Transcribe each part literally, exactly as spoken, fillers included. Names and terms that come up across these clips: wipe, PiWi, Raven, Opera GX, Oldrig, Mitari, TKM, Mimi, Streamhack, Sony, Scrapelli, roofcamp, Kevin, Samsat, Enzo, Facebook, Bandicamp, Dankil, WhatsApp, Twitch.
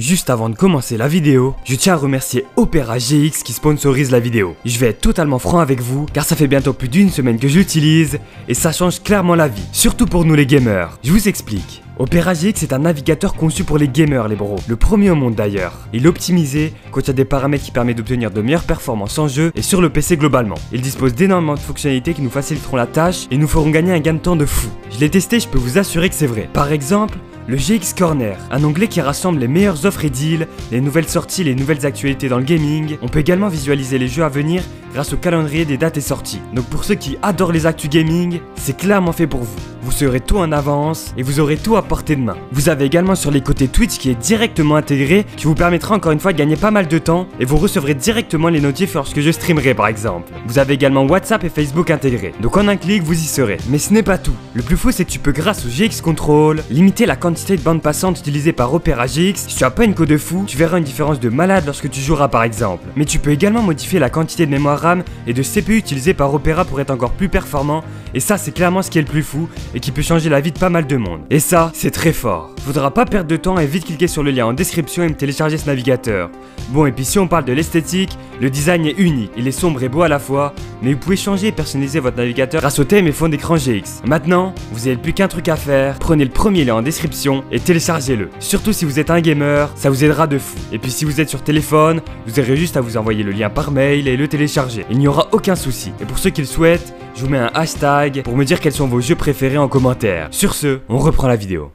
Juste avant de commencer la vidéo, je tiens à remercier Opera G X qui sponsorise la vidéo. Je vais être totalement franc avec vous, car ça fait bientôt plus d'une semaine que j'utilise, et ça change clairement la vie, surtout pour nous les gamers. Je vous explique. Opera G X est un navigateur conçu pour les gamers les bros, le premier au monde d'ailleurs. Il est optimisé, contient des paramètres qui permettent d'obtenir de meilleures performances en jeu et sur le P C globalement. Il dispose d'énormément de fonctionnalités qui nous faciliteront la tâche et nous feront gagner un gain de temps de fou. Je l'ai testé, je peux vous assurer que c'est vrai. Par exemple, le G X Corner, un onglet qui rassemble les meilleures offres et deals, les nouvelles sorties, les nouvelles actualités dans le gaming. On peut également visualiser les jeux à venir grâce au calendrier des dates et sorties. Donc pour ceux qui adorent les actus gaming, c'est clairement fait pour vous. Vous serez tout en avance et vous aurez tout à portée de main. Vous avez également sur les côtés Twitch qui est directement intégré, qui vous permettra encore une fois de gagner pas mal de temps et vous recevrez directement les notifs lorsque je streamerai par exemple. Vous avez également WhatsApp et Facebook intégrés. Donc en un clic vous y serez. Mais ce n'est pas tout. Le plus fou c'est que tu peux grâce au G X Control limiter la quantité de bandes passantes utilisées par Opera G X. Si tu as pas une co de fou, tu verras une différence de malade lorsque tu joueras par exemple. Mais tu peux également modifier la quantité de mémoire RAM et de C P U utilisée par Opera pour être encore plus performant. Et ça c'est clairement ce qui est le plus fou et qui peut changer la vie de pas mal de monde. Et ça c'est très fort. Faudra pas perdre de temps et vite cliquer sur le lien en description et me télécharger ce navigateur. Bon, et puis si on parle de l'esthétique, le design est unique. Il est sombre et beau à la fois, mais vous pouvez changer et personnaliser votre navigateur grâce au thème et fond d'écran G X. Maintenant, vous n'avez plus qu'un truc à faire. Prenez le premier lien en description et téléchargez-le. Surtout si vous êtes un gamer, ça vous aidera de fou. Et puis si vous êtes sur téléphone, vous aurez juste à vous envoyer le lien par mail et le télécharger. Il n'y aura aucun souci. Et pour ceux qui le souhaitent, je vous mets un hashtag pour me dire quels sont vos jeux préférés en commentaire. Sur ce, on reprend la vidéo.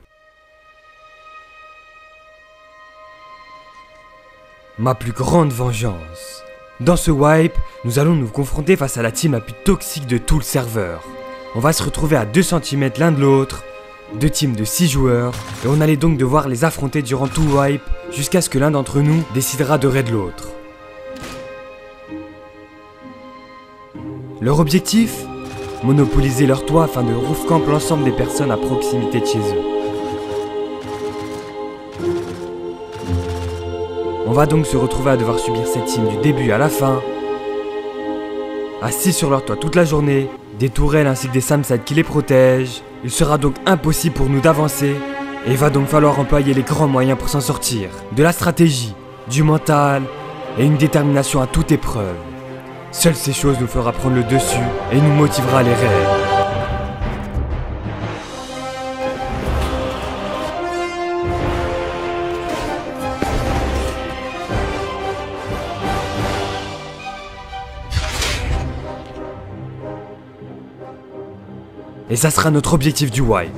Ma plus grande vengeance. Dans ce wipe, nous allons nous confronter face à la team la plus toxique de tout le serveur. On va se retrouver à deux centimètres l'un de l'autre, deux teams de six joueurs, et on allait donc devoir les affronter durant tout wipe, jusqu'à ce que l'un d'entre nous décidera de raid l'autre. Leur objectif ? Monopoliser leur toit afin de roofcamp l'ensemble des personnes à proximité de chez eux. On va donc se retrouver à devoir subir cette team du début à la fin, assis sur leur toit toute la journée, des tourelles ainsi que des samsades qui les protègent. Il sera donc impossible pour nous d'avancer et il va donc falloir employer les grands moyens pour s'en sortir. De la stratégie, du mental et une détermination à toute épreuve. Seules ces choses nous fera prendre le dessus et nous motivera à les rêver. Et ça sera notre objectif du wipe.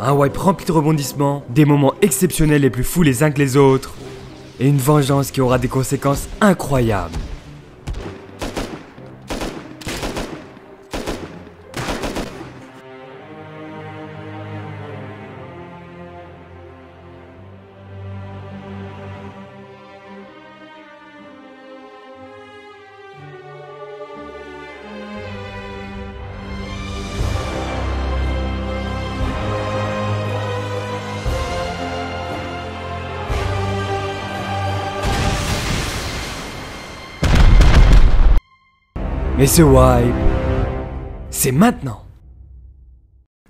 Un wipe rempli de rebondissements, des moments exceptionnels et plus fous les uns que les autres, et une vengeance qui aura des conséquences incroyables. Mais ce wipe, c'est maintenant.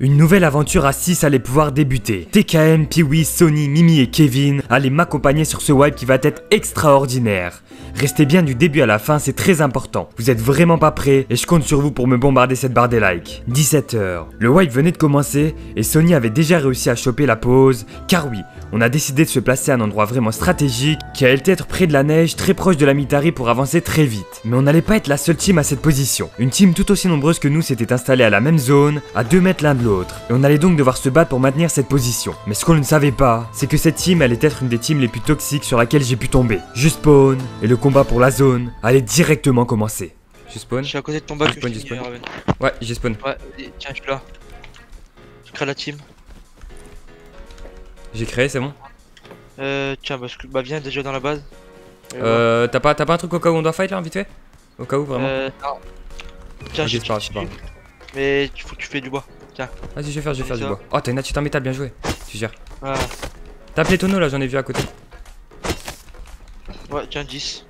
Une nouvelle aventure à six allait pouvoir débuter. T K M, PiWi, Sony, Mimi et Kevin allaient m'accompagner sur ce wipe qui va être extraordinaire. Restez bien du début à la fin, c'est très important. Vous êtes vraiment pas prêts et je compte sur vous pour me bombarder cette barre des likes. dix-sept heures. Le wipe venait de commencer et Sony avait déjà réussi à choper la pause. Car oui, on a décidé de se placer à un endroit vraiment stratégique qui allait être près de la neige, très proche de la Mitari pour avancer très vite. Mais on n'allait pas être la seule team à cette position. Une team tout aussi nombreuse que nous s'était installée à la même zone, à deux mètres l'un de l'autre. Et on allait donc devoir se battre pour maintenir cette position. Mais ce qu'on ne savait pas, c'est que cette team allait être une des teams les plus toxiques sur laquelle j'ai pu tomber. Je spawn et le combat pour la zone allait directement commencer. Je spawn. Je suis à côté de ton bac. Ah, je spawn, Raven. Ouais, j'ai spawn. Ouais, tiens, je suis là. Je crée la team. J'ai créé, c'est bon. Euh, tiens, bah, je... bah viens déjà dans la base. Euh, ouais. t'as pas, t'as pas un truc au cas où on doit fight là, vite fait? Au cas où vraiment? Euh, non. Tiens, je pas, je pas. Mais il faut que tu fais du bois. Tiens. Vas-y, je vais faire, je vais faire du bois. Oh, t'as une attaque en métal, bien joué. Tu gères. Ah. T'as appelé tonneau là, j'en ai vu à côté. Ouais, tiens, dix.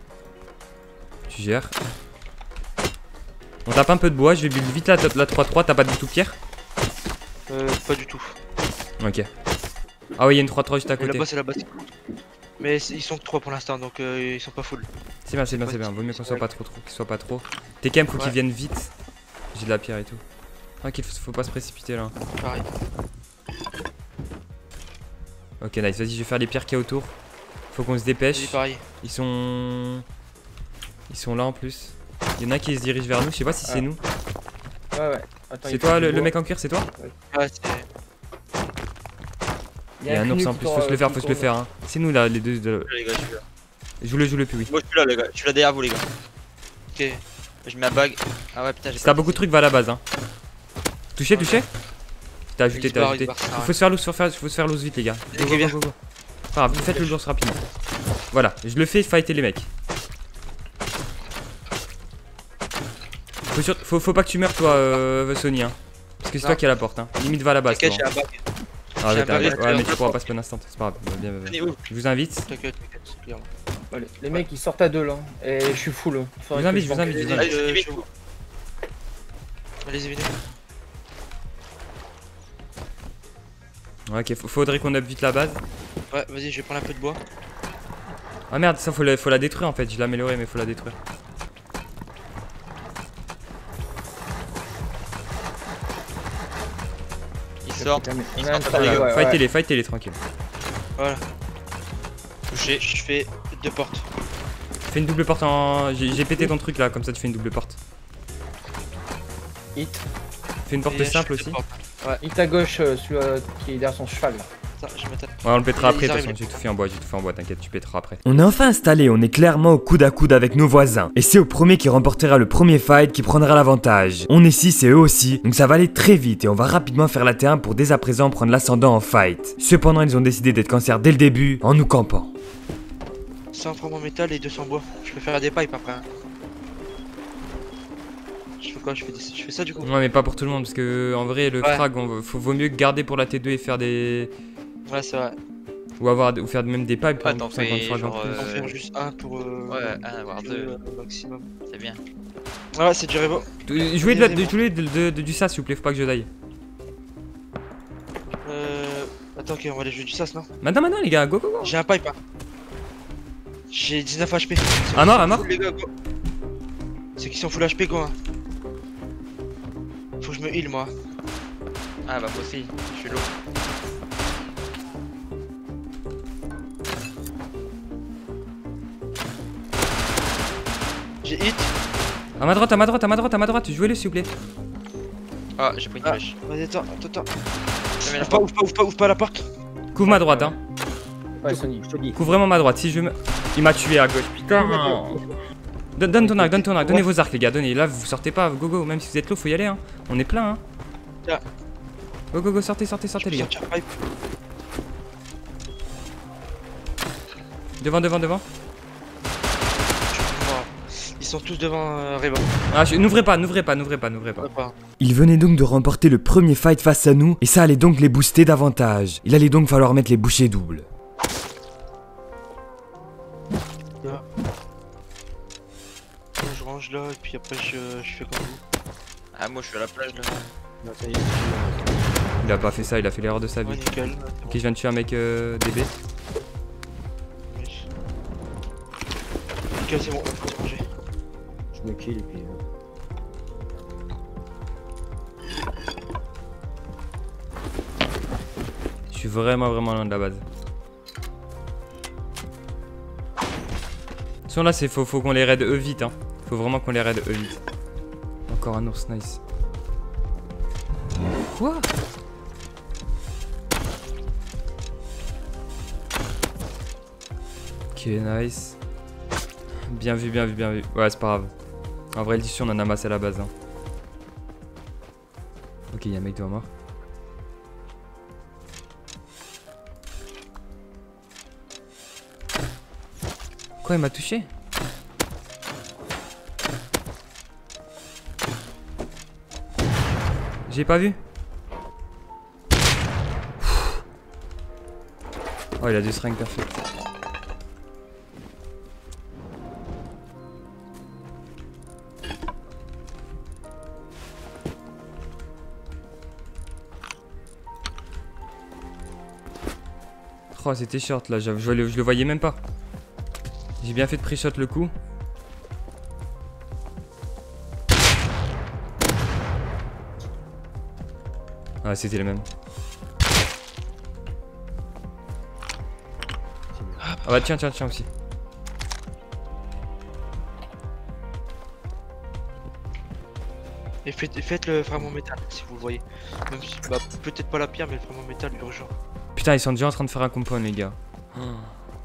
Tu gères. On tape un peu de bois, je vais build vite la trois trois, t'as pas du tout pierre? Euh, pas du tout. Ok. Ah oui, il y a une trois trois juste à côté. Là-bas, c'est là-bas. Mais ils sont que trois pour l'instant, donc euh, ils sont pas full. C'est bien, c'est bien, c'est bien. Vaut mieux qu'on soit pas trop, trop qu'ils soient pas trop. T K M, faut qu'ils viennent vite. J'ai de la pierre et tout. Tranquille, faut, faut pas se précipiter là. Pareil. Ok, nice. Vas-y, je vais faire les pierres qu'il y a autour. Faut qu'on se dépêche. Ils sont. Ils sont là en plus. Il y en a qui se dirigent vers nous. Je sais pas si ah. c'est nous. Ouais, ouais. C'est toi le, le mec en cuir, c'est toi? Ouais, ouais c'est. Il y a un ours en plus, faut se le faire, faut se le faire. Hein. C'est nous là, les deux. De... Les gars, je suis là. Joue le, joue le PiWi. Moi je suis là, les gars, je suis là derrière vous, les gars. Ok, je mets la bague. Ah ouais, putain, j'ai. Si t'as beaucoup de trucs, va à la base. Hein. Touché, okay. touché T'as ajouté, t'as ajouté. Il faut se faire loose, faut se faire loose vite, les gars. Go, go, go, go, go. Enfin, vous faites le loose rapidement. Voilà, je le fais fighter les mecs. Faut, sur... faut, faut pas que tu meurs, toi, euh, Sony. Hein. Parce que c'est toi qui as la porte. Hein. Limite, va à la base. Ok, j'ai la bague. Ah, ouais, ouais, mais tu pourras pas se prendre instant, c'est pas grave. Bien, bien, bien. Je vous invite. Allez, les mecs ils sortent à deux là, et je suis full. Je vous invite, je vous invite. Allez-y, venez. Ok, faudrait qu'on up vite la base. Ouais, vas-y, je vais prendre un peu de bois. Ah merde, ça faut la, faut la détruire en fait, je l'ai amélioré, mais faut la détruire. Fightez les, fightez les tranquille. Voilà. Touché, je fais deux portes. Fais une double porte en. J'ai pété ton truc là, comme ça tu fais une double porte. Hit. Fais une porte simple aussi. Ouais, hit à gauche, celui qui est derrière son cheval là. Ouais, on le pétera après, de toute façon, j'ai tout fait en bois, j'ai tout fait en bois, t'inquiète, tu péteras après. On est enfin installé, on est clairement au coude à coude avec nos voisins. Et c'est au premier qui remportera le premier fight qui prendra l'avantage. On est six et eux aussi, donc ça va aller très vite et on va rapidement faire la T un pour dès à présent prendre l'ascendant en fight. Cependant, ils ont décidé d'être cancer dès le début en nous campant. cent francs en métal et deux cents bois, je peux faire des pipes après. Hein. Je fais quoi? Je fais, des... je fais ça du coup? Ouais, mais pas pour tout le monde parce que en vrai, le ouais. frag, on... Faut... vaut mieux garder pour la T deux et faire des. Ouais, c'est vrai. Ou, avoir, ou faire même des pipes. Ouais, t'en fais genre euh... en faire juste un pour. Euh, ouais, un, voire deux maximum. C'est bien. Ouais, c'est du révo. Jouez de la, de, jouez de, de, de, du sas, s'il vous plaît, faut pas que je die. Euh. Attends, ok, on va aller jouer du sas, non? Maintenant, maintenant, les gars, go go go. J'ai un pipe. Hein. J'ai dix-neuf H P. Un mort, un mort. C'est qu'ils sont full H P, quoi. Faut que je me heal, moi. Ah, bah, aussi, je suis low. J'ai hit. À ma droite, à ma droite, à ma droite, à ma droite, jouez-le s'il vous plaît. Ah, j'ai pris une flèche. Ah. Vas-y, attends, attends, attends. Ouvre pas, ouvre pas, ouvre pas, ouvre pas la porte. Couvre ma droite, hein. Ouais, Sony, je te dis. Couvre vraiment ma droite, si je me. Il m'a tué à gauche, putain. Donne ton arc, donne ton arc, donnez vos arcs, les gars, donnez. Là, vous sortez pas, go go, même si vous êtes low, faut y aller, hein. On est plein, hein. Tiens. Go go go, sortez, sortez, sortez, les gars. Devant, devant, devant. Ils sont tous devant euh, Raven. Ah, je... N'ouvrez pas, n'ouvrez pas, n'ouvrez pas, n'ouvrez pas. Ils venaient donc de remporter le premier fight face à nous et ça allait donc les booster davantage. Il allait donc falloir mettre les bouchées doubles. Là. Je range là et puis après je, je fais comme vous. Ah, moi je suis à la plage là. Non, ça y est. Il a pas fait ça, il a fait l'erreur de sa vie. Ouais, nickel. Ok, je viens de tuer un mec euh, D B. Nickel, c'est bon, on peut se manger. Je me kill et puis... Je suis vraiment vraiment loin de la base. De toute façon là c'est faut, faut qu'on les raid eux vite hein. Faut vraiment qu'on les raid eux vite. Encore un ours, nice. Quoi? Ok, nice. Bien vu, bien vu, bien vu. Ouais c'est pas grave. En vrai, l'issue, on en a massé à la base. Hein. Ok, il y a un mec devant moi. Quoi, il m'a touché? J'ai pas vu. Oh, il a deux seringues parfaites. trois, c'était short là, je, je, je le voyais même pas. J'ai bien fait de pré-shot le coup. Ah, c'était le même. Ah bah tiens, tiens, tiens aussi. Et faites, faites le fragment métal si vous le voyez. Même si, bah, peut-être pas la pierre, mais le fragment métal urgent. Putain, ils sont déjà en train de faire un compound, les gars. Oh,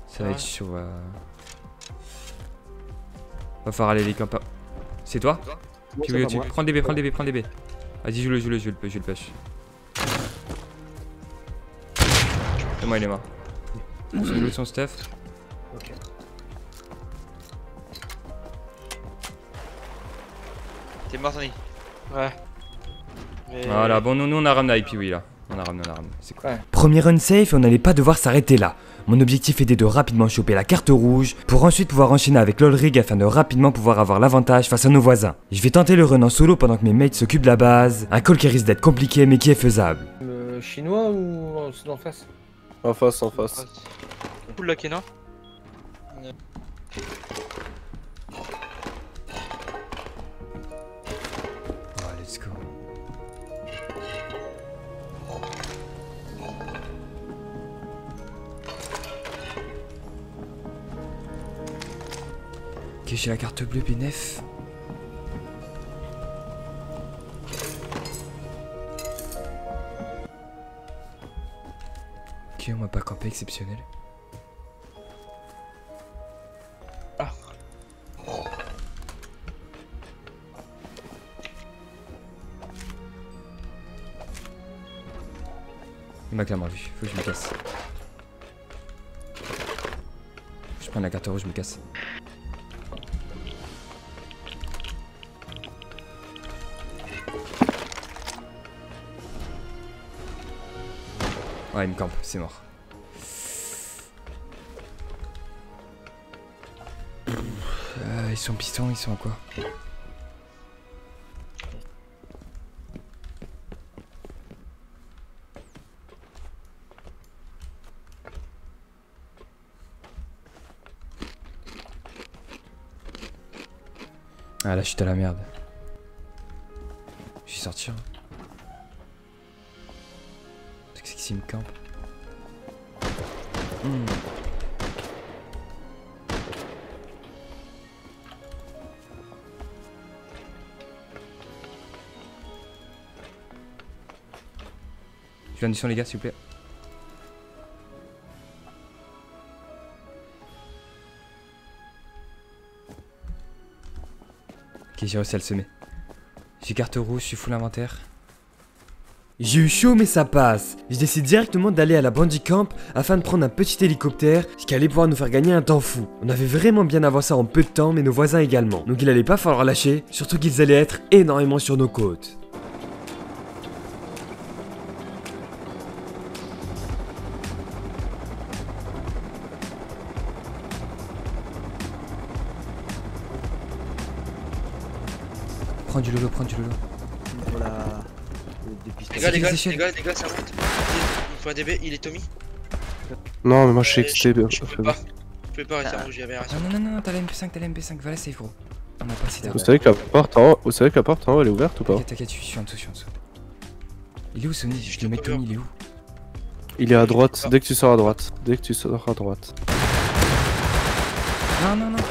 ça va ouais. être chaud. Euh... Va falloir aller les campas. C'est toi, toi bon, tu veux, tu... Prends le D B, prends le D B, prends le D B. Vas-y, joue le, joue le, joue le, joue le pêche. Et moi, il est mort. On se joue son stuff. Ok. T'es mort, Sony. Ouais. Mais... Voilà, bon, nous, nous on a ramené la PiWi là. On a ramené, on a ramené. C'est quoi cool. ouais. Premier run safe, on n'allait pas devoir s'arrêter là. Mon objectif était de rapidement choper la carte rouge pour ensuite pouvoir enchaîner avec l'Oldrig afin de rapidement pouvoir avoir l'avantage face à nos voisins. Je vais tenter le run en solo pendant que mes mates s'occupent de la base. Un call qui risque d'être compliqué mais qui est faisable. Le chinois ou en face? En face, en face. Cool la Kena. J'ai la carte bleue B neuf. Ok, on va pas camper exceptionnel. Ah. Il m'a clairement vu, faut que je me casse. Je prends la carte rouge, je me casse. Ouais, il me campe, c'est mort. Euh, ils sont pistons, ils sont en quoi? Ah là, je suis à la merde. Je suis sorti. Hein. Il me campe. Mmh. Je viens du son les gars s'il vous plaît. Ok, j'ai réussi à le semer. J'ai carte rouge, je suis full inventaire. J'ai eu chaud mais ça passe. Je décide directement d'aller à la Bandicamp afin de prendre un petit hélicoptère, ce qui allait pouvoir nous faire gagner un temps fou. On avait vraiment bien avancé en peu de temps mais nos voisins également. Donc il allait pas falloir lâcher, surtout qu'ils allaient être énormément sur nos côtes. Prends du lolo, prends du lolo. Voilà. Les gars, les gars, les gars, les gars, ça monte. Il faut un D B, il est Tommy. Non, mais moi je suis excité. Je peux pas, je peux pas rester rouge, j'avais rien. Non, non, non, t'as la M P cinq, t'as la M P cinq, va la safe, gros. On a pas si tard. Vous savez que la porte en haut, vous savez que la porte en haut elle est ouverte ou pas? T'inquiète, t'inquiète, je suis en dessous, je suis en dessous. Il est où Sony? Je le mets Tommy, il est où? Il est à droite, dès que tu sors à droite. Dès que tu sors à droite. Non, non, non.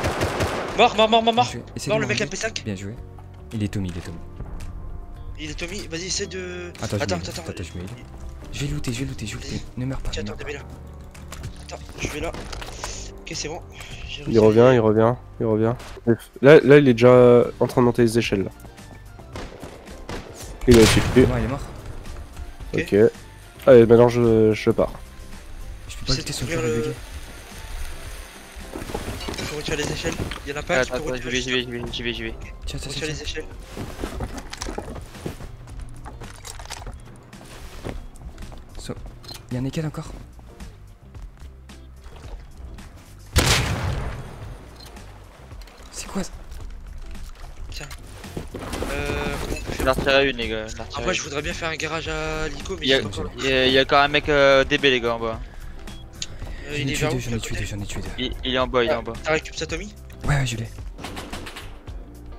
Mort, mort, mort, mort, mort. Mort le mec M P cinq. Bien joué. Il est Tommy, il est Tommy. Il est Tommy, vas-y essaie de... Attends, attends, je attends, attends, je me heal. Je vais looter, je vais looter, je vais looter. Ne meurs pas. Tiens, attends, D B là. Attends, je vais là. Ok, c'est bon. Il revient, il revient, il revient. Là, là, il est déjà en train de monter les échelles là. Il a tué. Il est mort. Ok. okay. Allez, maintenant je, je pars. Je peux pas looter sur le cœur de gars. Faut retirer les échelles. Il y en a pas. Attends, attends, j'y vais, j'y vais, j'y vais, j'y vais, j'y vais. Tiens, tiens, tiens. les échelles. Y'a un écale encore. C'est quoi ça? Tiens. Euh. Je vais la retirer une les gars. Après ah je voudrais bien faire un garage à l'Ico mais il y a encore un mec euh, D B les gars en bas. Euh, il est déjà où? J'en ai tué deux, j'en ai tué deux. Il est en bas, il est en bas. T'as récupéré ça, Tommy? Ouais, ouais, je l'ai.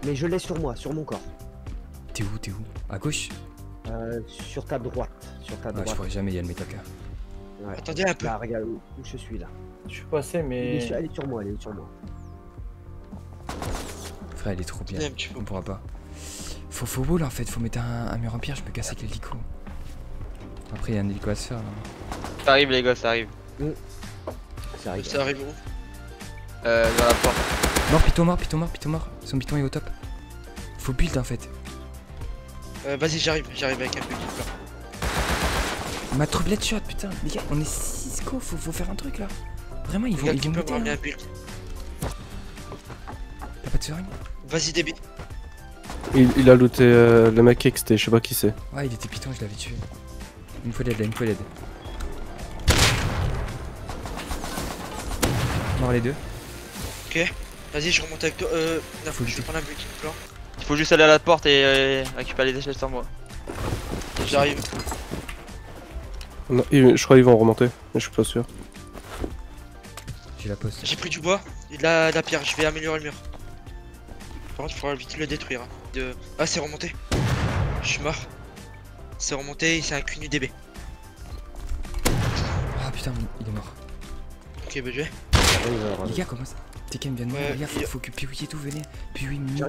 Mais je l'ai sur moi, sur mon corps. T'es où? T'es où? À gauche? Euh, sur ta droite. Sur ta droite. Ouais, je pourrais jamais y aller, le métaka. Ouais. Attendez un peu. Là, regarde où, où je suis là. Je suis passé, mais. Elle est, elle est sur moi, elle est sur moi. Frère, elle est trop bien. On pourra pas. Faut, faut wall en fait, faut mettre un, un mur en pierre, je peux casser avec l'hélico. Après, il y a un hélico à se faire là. Ça arrive, les gars, ça arrive. Mmh. Ça arrive. Ça arrive où? Euh, dans la porte. Mort, piton mort, piton mort, piton mort. Son piton est au top. Faut build en fait. Euh, vas-y, j'arrive, j'arrive avec un peu de build. Ma trouble shot, putain, les gars, on est six co, faut, faut faire un truc là. Vraiment, ils vont, ils vont me mettre un build. T'as pas de seringue? Vas-y, débile. Il, il a looté euh, le mec X T, je sais pas qui c'est. Ouais, il était piton, je l'avais tué. Une fois l'aide là, une fois l'aide. Mort les deux. Ok, vas-y, je remonte avec toi. Euh, non, faut je vais prendre un build plan. Il faut juste aller à la porte et euh, récupérer les échelles sans moi. J'arrive. Je crois qu'ils vont remonter, mais je suis pas sûr. J'ai la poste. J'ai pris du bois et de la, de la pierre, je vais améliorer le mur. Par contre, il faudra vite le détruire. Hein. De... Ah, c'est remonté. Je suis mort. C'est remonté, c'est un cunu D B. Ah putain, il est mort. Ok, bah je vais. Les gars, comment ça? T K M vient de mourir, les gars, faut que PiWi et tout, venez. PiWi, Mimi.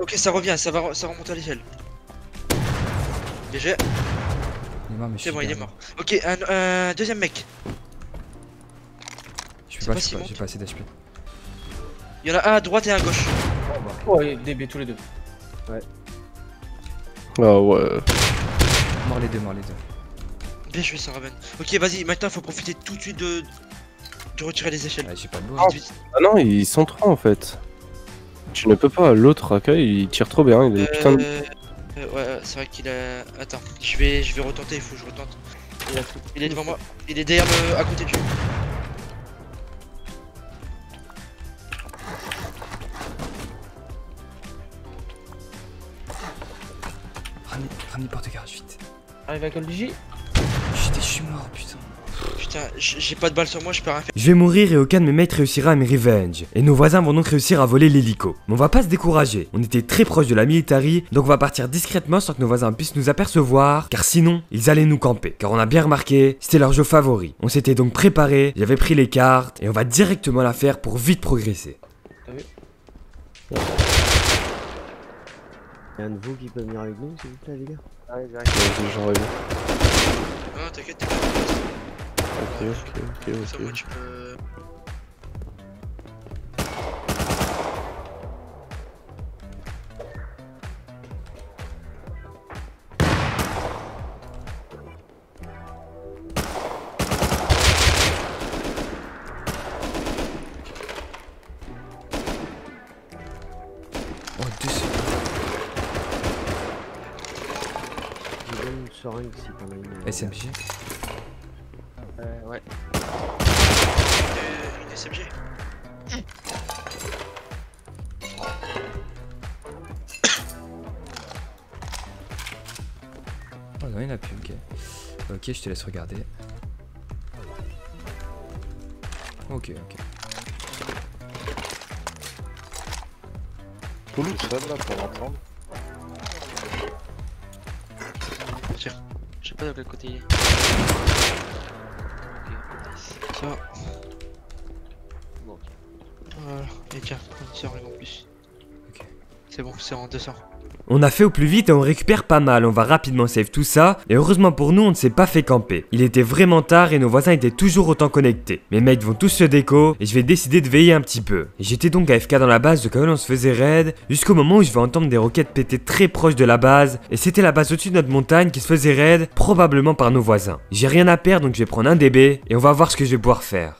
Ok, ça revient, ça va, ça remonte à l'échelle. B G. C'est bon, il est mort. Ok, un euh, deuxième mec. Je sais pas, j'ai pas assez d'H P. Il y en a un à droite et un à gauche. Oh, ouais, D B tous les deux. Ouais. Oh ouais. Mort les deux, mort les deux. Bien joué, ça Raven. Ok, vas-y, maintenant faut profiter tout de suite de, de retirer les échelles. Ah, j'ai pas de bois. Ah non, ils sont trois en fait. Tu ne peux pas, l'autre accueil, il tire trop bien. Il est euh... putain de... euh, ouais, c'est vrai qu'il a. Attends, je vais, je vais retenter, il faut que je retente. Il, a... il est devant moi, il est derrière le... à côté du. Ramenez le porte-garage vite. Arrive avec Oldrig. Je suis mort, putain. Putain, j'ai pas de balles sur moi, je peux rien faire. Je vais mourir et aucun de mes mecs réussira à me revenge. Et nos voisins vont donc réussir à voler l'hélico. Mais on va pas se décourager. On était très proche de la Mitari, donc on va partir discrètement sans que nos voisins puissent nous apercevoir. Car sinon, ils allaient nous camper. Car on a bien remarqué, c'était leur jeu favori. On s'était donc préparé, j'avais pris les cartes. Et on va directement la faire pour vite progresser. T'as vu ? Ouais. Y'a un de vous qui peut venir avec nous, s'il vous plaît, les gars? Ah ouais, j'arrive. J'en reviens. Non, t'inquiète, t'inquiète. Ok, ok, ok, ok. Ça, moi, tu peux... S M G. Euh ouais. Euh, une S M G. Oh non, il n'y en a plus, ok. Ok, je te laisse regarder. Ok, ok. Tout le seul là pour l'entendre. Je sais pas de quel côté il est. Ok, ça va. Bon. Voilà, et tiens, ça arrive en plus. Ok. C'est bon, c'est en deux cents. On a fait au plus vite et on récupère pas mal, on va rapidement save tout ça. Et heureusement pour nous, on ne s'est pas fait camper. Il était vraiment tard et nos voisins étaient toujours autant connectés. Mes mecs vont tous se déco et je vais décider de veiller un petit peu. J'étais donc A F K dans la base de quand on se faisait raid, jusqu'au moment où je vais entendre des roquettes péter très proche de la base. Et c'était la base au-dessus de notre montagne qui se faisait raid, probablement par nos voisins. J'ai rien à perdre donc je vais prendre un D B et on va voir ce que je vais pouvoir faire.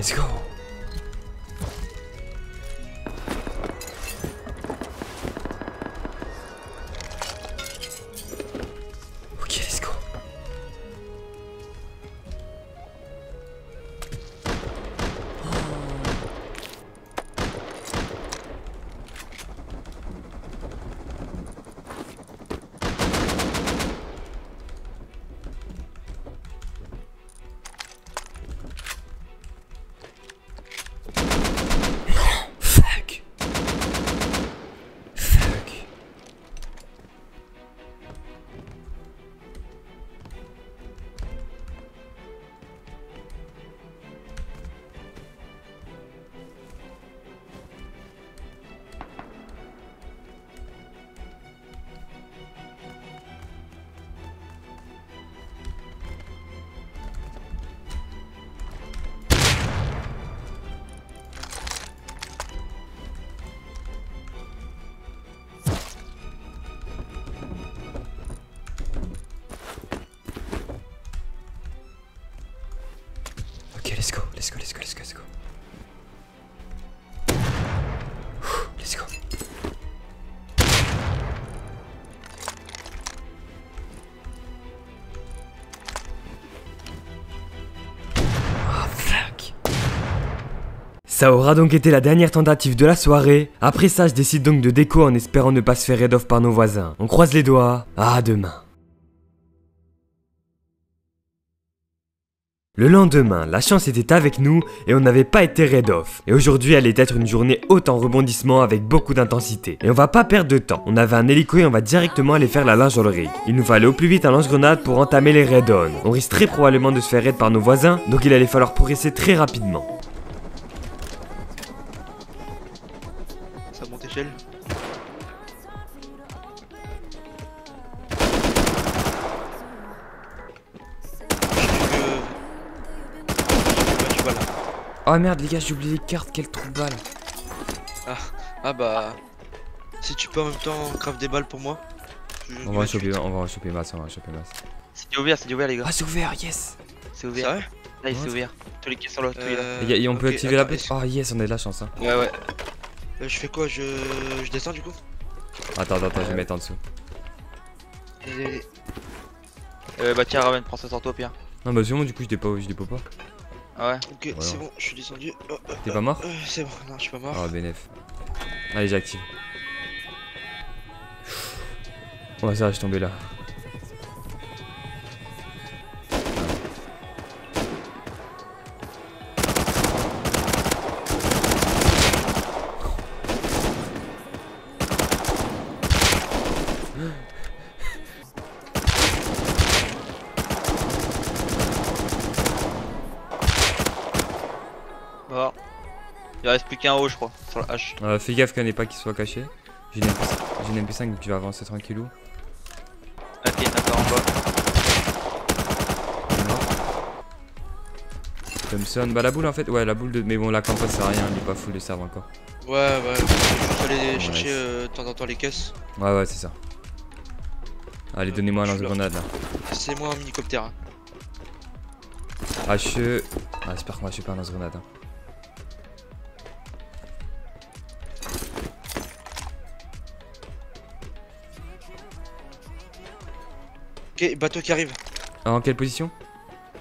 Let's go. Ok, let's go. Oh. Let's go, let's go, let's go, let's go, let's go. Let's go. Oh fuck. Ça aura donc été la dernière tentative de la soirée. Après ça, je décide donc de déco en espérant ne pas se faire raid off par nos voisins. On croise les doigts. À demain. Le lendemain, la chance était avec nous et on n'avait pas été raid off. Et aujourd'hui allait être une journée haute en rebondissements avec beaucoup d'intensité. Et on va pas perdre de temps. On avait un hélico et on va directement aller faire la linge dans le rig. Il nous fallait au plus vite un lance-grenade pour entamer les raid-on. On risque très probablement de se faire raid par nos voisins, donc il allait falloir progresser très rapidement. Ça monte échelle. Oh merde les gars, j'ai oublié les cartes, quel trou de balle. Ah, ah bah... Si tu peux en même temps craft des balles pour moi. On va choper, on va choper masse, on va choper masse. C'est ouvert, c'est ouvert les gars. Ah c'est ouvert, yes. C'est ouvert. Là il s'est ouvert. Tous les caisses sont là, tous les là. Et on peut activer la pêche. Oh yes, on a de la chance hein. Ouais ouais. Je fais quoi, je... je descends du coup. Attends, attends, attends, je vais mettre en dessous. Euh bah tiens Raven, prends ça sur toi Pierre. Non bah c'est bon du coup je dépose, je dépose pas. Ah ouais. Ok, c'est bon, je suis descendu. Oh, oh, T'es pas mort euh, C'est bon, non, je suis pas mort. Ah, oh, B N F. Allez, j'active. Ouais, ça, je suis tombé là. Il reste plus qu'un haut je crois, sur la hache. Euh, fais gaffe qu'il n'y en ait pas qui soit caché. J'ai une M P cinq donc tu vas avancer tranquillou. Ok, d'accord en bas. Thompson, bah la boule en fait, ouais la boule de... Mais bon la campagne ça sert à rien, il est pas full de serve encore. Ouais ouais, je vais aller ouais, chercher euh, de temps en temps les caisses. Ouais ouais c'est ça. Allez euh, donnez-moi un lance-grenade là. C'est moi un minicoptère. Hein. H E... Ah j'espère qu'on va choper un lance-grenade hein. Ok, bateau qui arrive. En quelle position?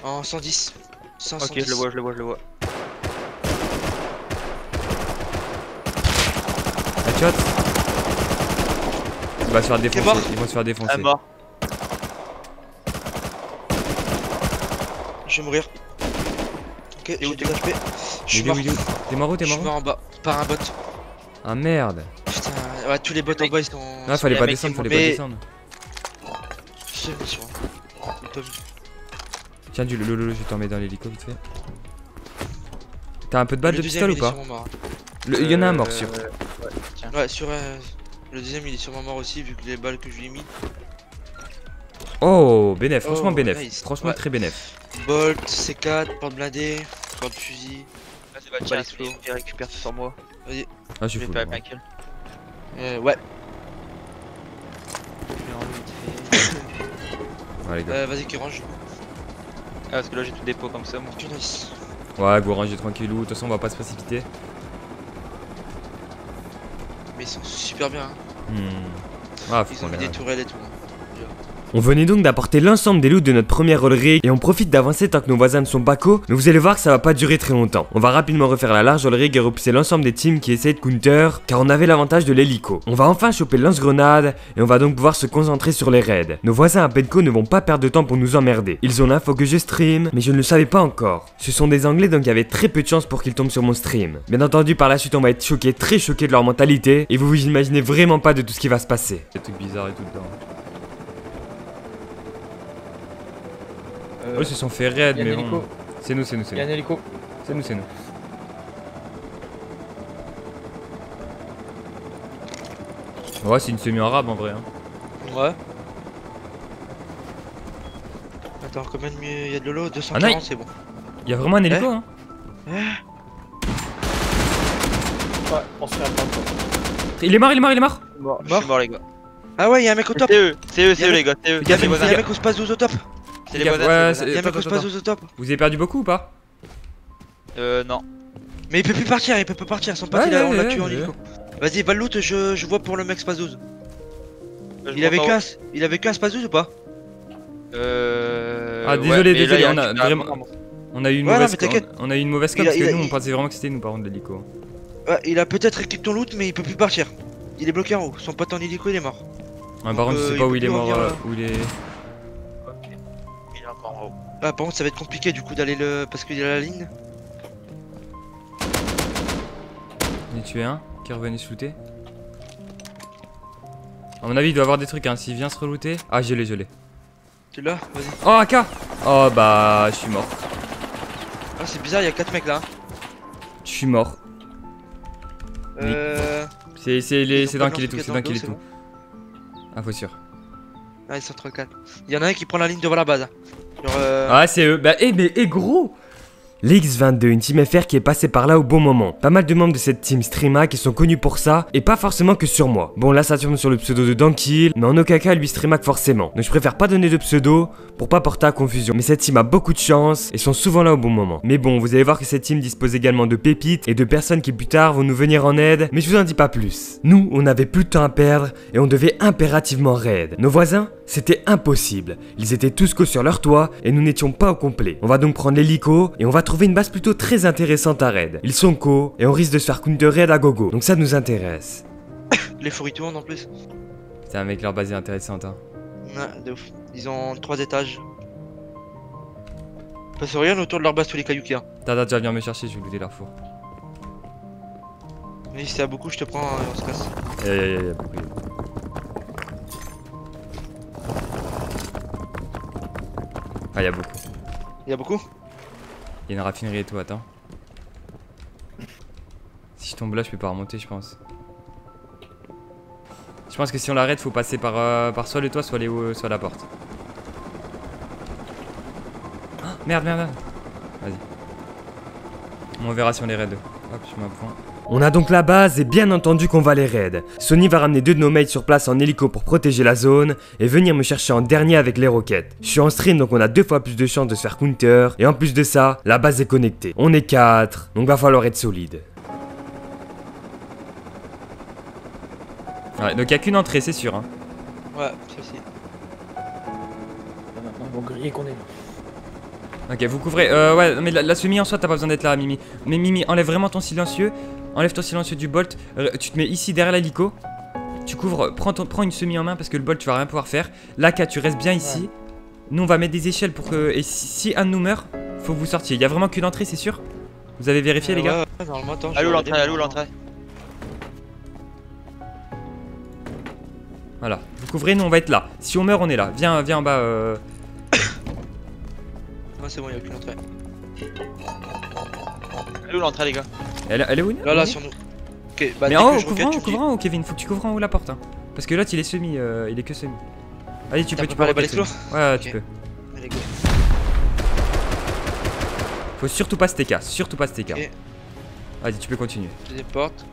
En cent dix. cent, cent dix. Ok, je le vois, je le vois, je le vois. Headshot. Il va se faire défoncer. Ils vont se faire défoncer. Il est mort. Je vais mourir. Ok, j'ai deux H P. Je suis mort. T'es mort où? T'es mort? Je suis mort en bas, par un bot. Ah merde. Putain, ouais, tous les bots en bas ils sont. Ah, fallait pas descendre, fallait pas descendre. Tiens du lolo, je vais t'en mettre dans l'hélico vite fait. T'as un peu de balles de pistolet ou pas? Il y en a un mort sûr. Ouais sur le deuxième il est sûrement mort aussi vu que les balles que je lui ai mis. Oh bénef, franchement bénef, franchement très bénef. Bolt, C quatre, porte blindée, porte fusil. Vas-y va tiens, il récupère tout sur moi. Vas-y. Ah je suis fou. Euh ouais. Ouais, euh, vas-y, qui range. Ah, parce que là j'ai tout dépôt comme ça, moi. Ouais, go ranger tranquillou, de toute façon on va pas se précipiter. Mais ils sont super bien. Hein. Hmm. Ah, ils ont mis des tourelles et tout. On venait donc d'apporter l'ensemble des loots de notre première rôlerie et on profite d'avancer tant que nos voisins ne sont pas co, mais vous allez voir que ça va pas durer très longtemps. On va rapidement refaire la large rôlerie et repousser l'ensemble des teams qui essayaient de counter, car on avait l'avantage de l'hélico. On va enfin choper le lance-grenade et on va donc pouvoir se concentrer sur les raids. Nos voisins à Petco ne vont pas perdre de temps pour nous emmerder. Ils ont l'info que je stream, mais je ne le savais pas encore. Ce sont des anglais donc il y avait très peu de chances pour qu'ils tombent sur mon stream. Bien entendu par la suite on va être choqués, très choqués de leur mentalité, et vous vous imaginez vraiment pas de tout ce qui va se passer. Des trucs bizarres et tout dedans. Eux se sont fait raid, mais bon. C'est nous, c'est nous, c'est nous. Il y a un hélico. C'est nous, c'est nous. Ouais, c'est une semi-arabe en vrai. Hein. Ouais. Attends, combien de mieux il y a de lolo? deux cent quarante, ah, c'est bon. Il y a vraiment un hélico, eh hein eh. Ouais, on se fait attendre. Il est mort, il est mort, il est mort. Mort. Je suis mort, les gars. Ah ouais, il y a un mec au top. C'est eux, c'est eux, c'est eux, les gars. Il y a un mec au space douze au top. C'est les voisins, c'est les voisins. Vous avez perdu beaucoup ou pas? Euh, non. Mais il peut plus partir, il peut plus partir, son parti là, on l'a tué en hélico. Vas-y, va le loot, je vois pour le mec Space douze. Il avait qu'un, il avait qu'un Space douze ou pas? Euh. Ah, désolé, désolé, on a vraiment. On a eu une mauvaise cam, on a eu une mauvaise cam parce que nous on pensait vraiment que c'était nous par contre l'hélico. Ouais, il a peut-être récupéré ton loot, mais il peut plus partir. Il est bloqué en haut, son pote en hélico il est mort. Ah, par contre, je sais pas où il est mort, où il est. Ah, par contre, ça va être compliqué du coup d'aller le. Parce qu'il y a la ligne. Il est tué un qui est revenu se looter. A mon avis, il doit avoir des trucs, hein. S'il vient se relooter. Ah, je l'ai, je l'ai. Tu l'as? Vas-y. Oh, A K! Oh, bah, je suis mort. Ah, c'est bizarre, il y a quatre mecs là. Je suis mort. Euh. C'est Dankil et tout, c'est Dankil et tout. Ah, faut sûr. Ah, ils sont trop calmes. Il y en a un qui prend la ligne devant la base. Euh... Ah c'est eux, bah eh mais eh gros. L'X vingt-deux, une team F R qui est passée par là au bon moment. Pas mal de membres de cette team streama qui sont connus pour ça, et pas forcément que sur moi. Bon là ça tourne sur le pseudo de Dankil, mais en aucun cas lui streama forcément. Donc je préfère pas donner de pseudo pour pas porter à confusion. Mais cette team a beaucoup de chance et sont souvent là au bon moment. Mais bon, vous allez voir que cette team dispose également de pépites et de personnes qui plus tard vont nous venir en aide, mais je vous en dis pas plus. Nous, on avait plus de temps à perdre et on devait impérativement raid. Nos voisins, c'était impossible. Ils étaient tous co sur leur toit et nous n'étions pas au complet. On va donc prendre l'hélico et on va trouver une base plutôt très intéressante à raid. Ils sont co et on risque de se faire counter raid à gogo. Donc ça nous intéresse. Les fourris tournent en plus. Putain mec, leur base est intéressante hein. Ouais de ouf. Ils ont trois étages. Passe rien autour de leur base tous les cailloux qu'il y a. T'as déjà venir me chercher, je vais looter leur four. Mais si c'est à beaucoup je te prends et on se casse. Y'a y'a y'a y'a beaucoup. Ah y'a beaucoup. Y'a beaucoup? Il y a une raffinerie et tout, attends. Si je tombe là, je peux pas remonter, je pense. Je pense que si on l'arrête, faut passer par, euh, par soit le toit, soit, les, euh, soit la porte. Oh, merde, merde, merde. Vas-y. On verra si on les raid. Hop, je mets un point. On a donc la base et bien entendu qu'on va les raid. Sony va ramener deux de nos mates sur place en hélico pour protéger la zone et venir me chercher en dernier avec les roquettes. Je suis en stream donc on a deux fois plus de chances de se faire counter et en plus de ça, la base est connectée. On est quatre, donc va falloir être solide. Ouais, donc il n'y a qu'une entrée, c'est sûr. Hein. Ouais, ceci. Maintenant, ils vont griller qu'on est là. Ok, vous couvrez. Euh, ouais, mais la, la semi en soi, t'as pas besoin d'être là, Mimi. Mais Mimi, enlève vraiment ton silencieux. Enlève ton silencieux du bolt, euh, tu te mets ici derrière l'hélico. Tu couvres, prends, ton, prends une semi en main parce que le bolt tu vas rien pouvoir faire. L'A K tu restes bien ici, ouais. Nous on va mettre des échelles pour que... Et si, si un de nous meurt, faut que vous sortiez. Il y a vraiment qu'une entrée c'est sûr. Vous avez vérifié euh, les gars? Allô l'entrée, allô l'entrée. Voilà, vous couvrez, nous on va être là. Si on meurt on est là, viens, viens en bas euh... ouais, c'est bon, il n'y a aucune entrée. Allô l'entrée les gars. Elle, elle est où? Là, là, sur nous. Okay, bah, mais en haut, couvrant, couvrant, Kevin, faut que tu couvres en haut la porte. Hein. Parce que l'autre il est semi, euh, il est que semi. Allez, tu peux, tu peux aller. Ouais, okay. Tu peux. Allez, go. Faut surtout pas se T K, surtout pas se T K. Okay. Vas-y, tu peux continuer. Je les portes.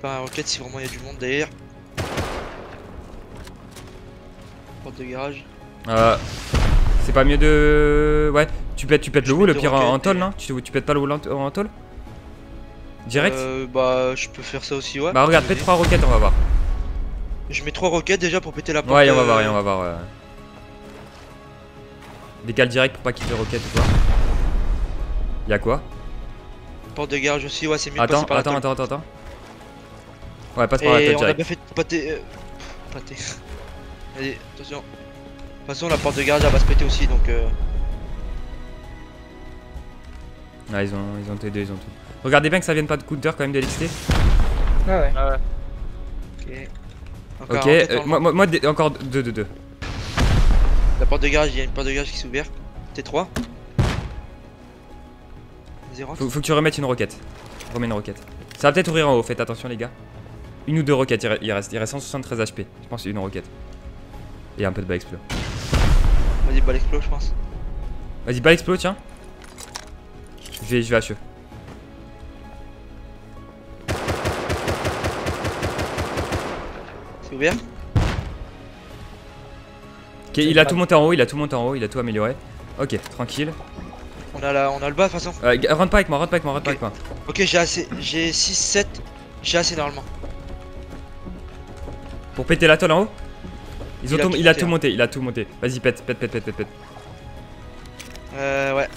Pas en roquette si vraiment il y a du monde derrière. porte de garage. Euh, c'est pas mieux de... Ouais, tu pètes, tu pètes le wool, le pire en tôle, non? Tu pètes pas le wool en tôle? Direct? Euh, bah, je peux faire ça aussi, ouais. Bah, regarde, pète trois roquettes, on va voir. Je mets trois roquettes déjà pour péter la porte. Ouais, on va voir, on va voir. Décale direct pour pas qu'il fait roquette ou quoi. Y'a quoi? Porte de garage aussi, ouais, c'est mieux de passer par la tôle. Attends, attends, attends, attends. Ouais, passe par la tôle direct. Pâté. Pâté. Allez, attention. De toute façon, la porte de garage elle va se péter aussi donc. Euh... Ah, ils ont, ils ont T deux, ils ont tout. Regardez bien que ça vienne pas de counter quand même de l'X T. Ah ouais. Ah ouais. Ok. Ok, euh, moi, moi, moi encore deux, deux, deux. La porte de garage, il y a une porte de garage qui s'est ouverte. T trois. Zéro. Faut, faut que tu remettes une roquette. Remets une roquette. Ça va peut-être ouvrir en haut, faites attention les gars. Une ou deux roquettes, il reste, il reste cent soixante-treize H P. Je pense une roquette. Et un peu de balle explo. Vas-y, balle explo, je pense. Vas-y, balle explo, tiens. Je vais, je vais H E. C'est ouvert. Ok, il a tout monté en haut, il a tout monté en haut, il a tout amélioré. Ok, tranquille. On a, la, on a le bas de toute façon. Euh, rentre pas avec moi, rentre pas avec moi, rentre okay. pas avec moi. Ok, j'ai assez, j'ai six, sept, j'ai assez normalement. Pour péter la tôle en haut. Ils il, ont a tout, il a tout monté, il a tout monté. Vas-y, pète, pète, pète, pète, pète, pète. Euh, ouais.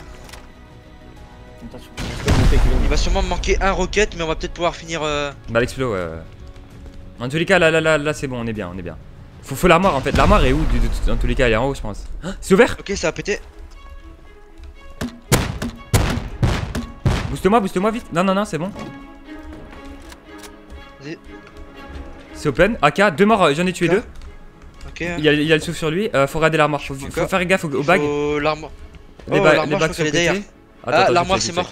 Il va sûrement me manquer un roquette, mais on va peut-être pouvoir finir. Euh... Bah, l'explo, ouais. En tous les cas, là, là, là, là c'est bon, on est bien, on est bien. Faut, faut l'armoire en fait. L'armoire est où? En tous les cas, elle est en haut, je pense. Ah, c'est ouvert? Ok, ça a pété. Booste-moi, booste-moi vite. Non, non, non, c'est bon. Vas-y. C'est open. A K, deux morts, j'en ai tué deux. Okay. Il, y a, il y a le souffle sur lui, euh, faut regarder l'armoire, faut, faut faire gaffe aux bagues. Faut l'armoire. Les, oh, ba les bagues sont pétées. Ah, l'armoire c'est mort.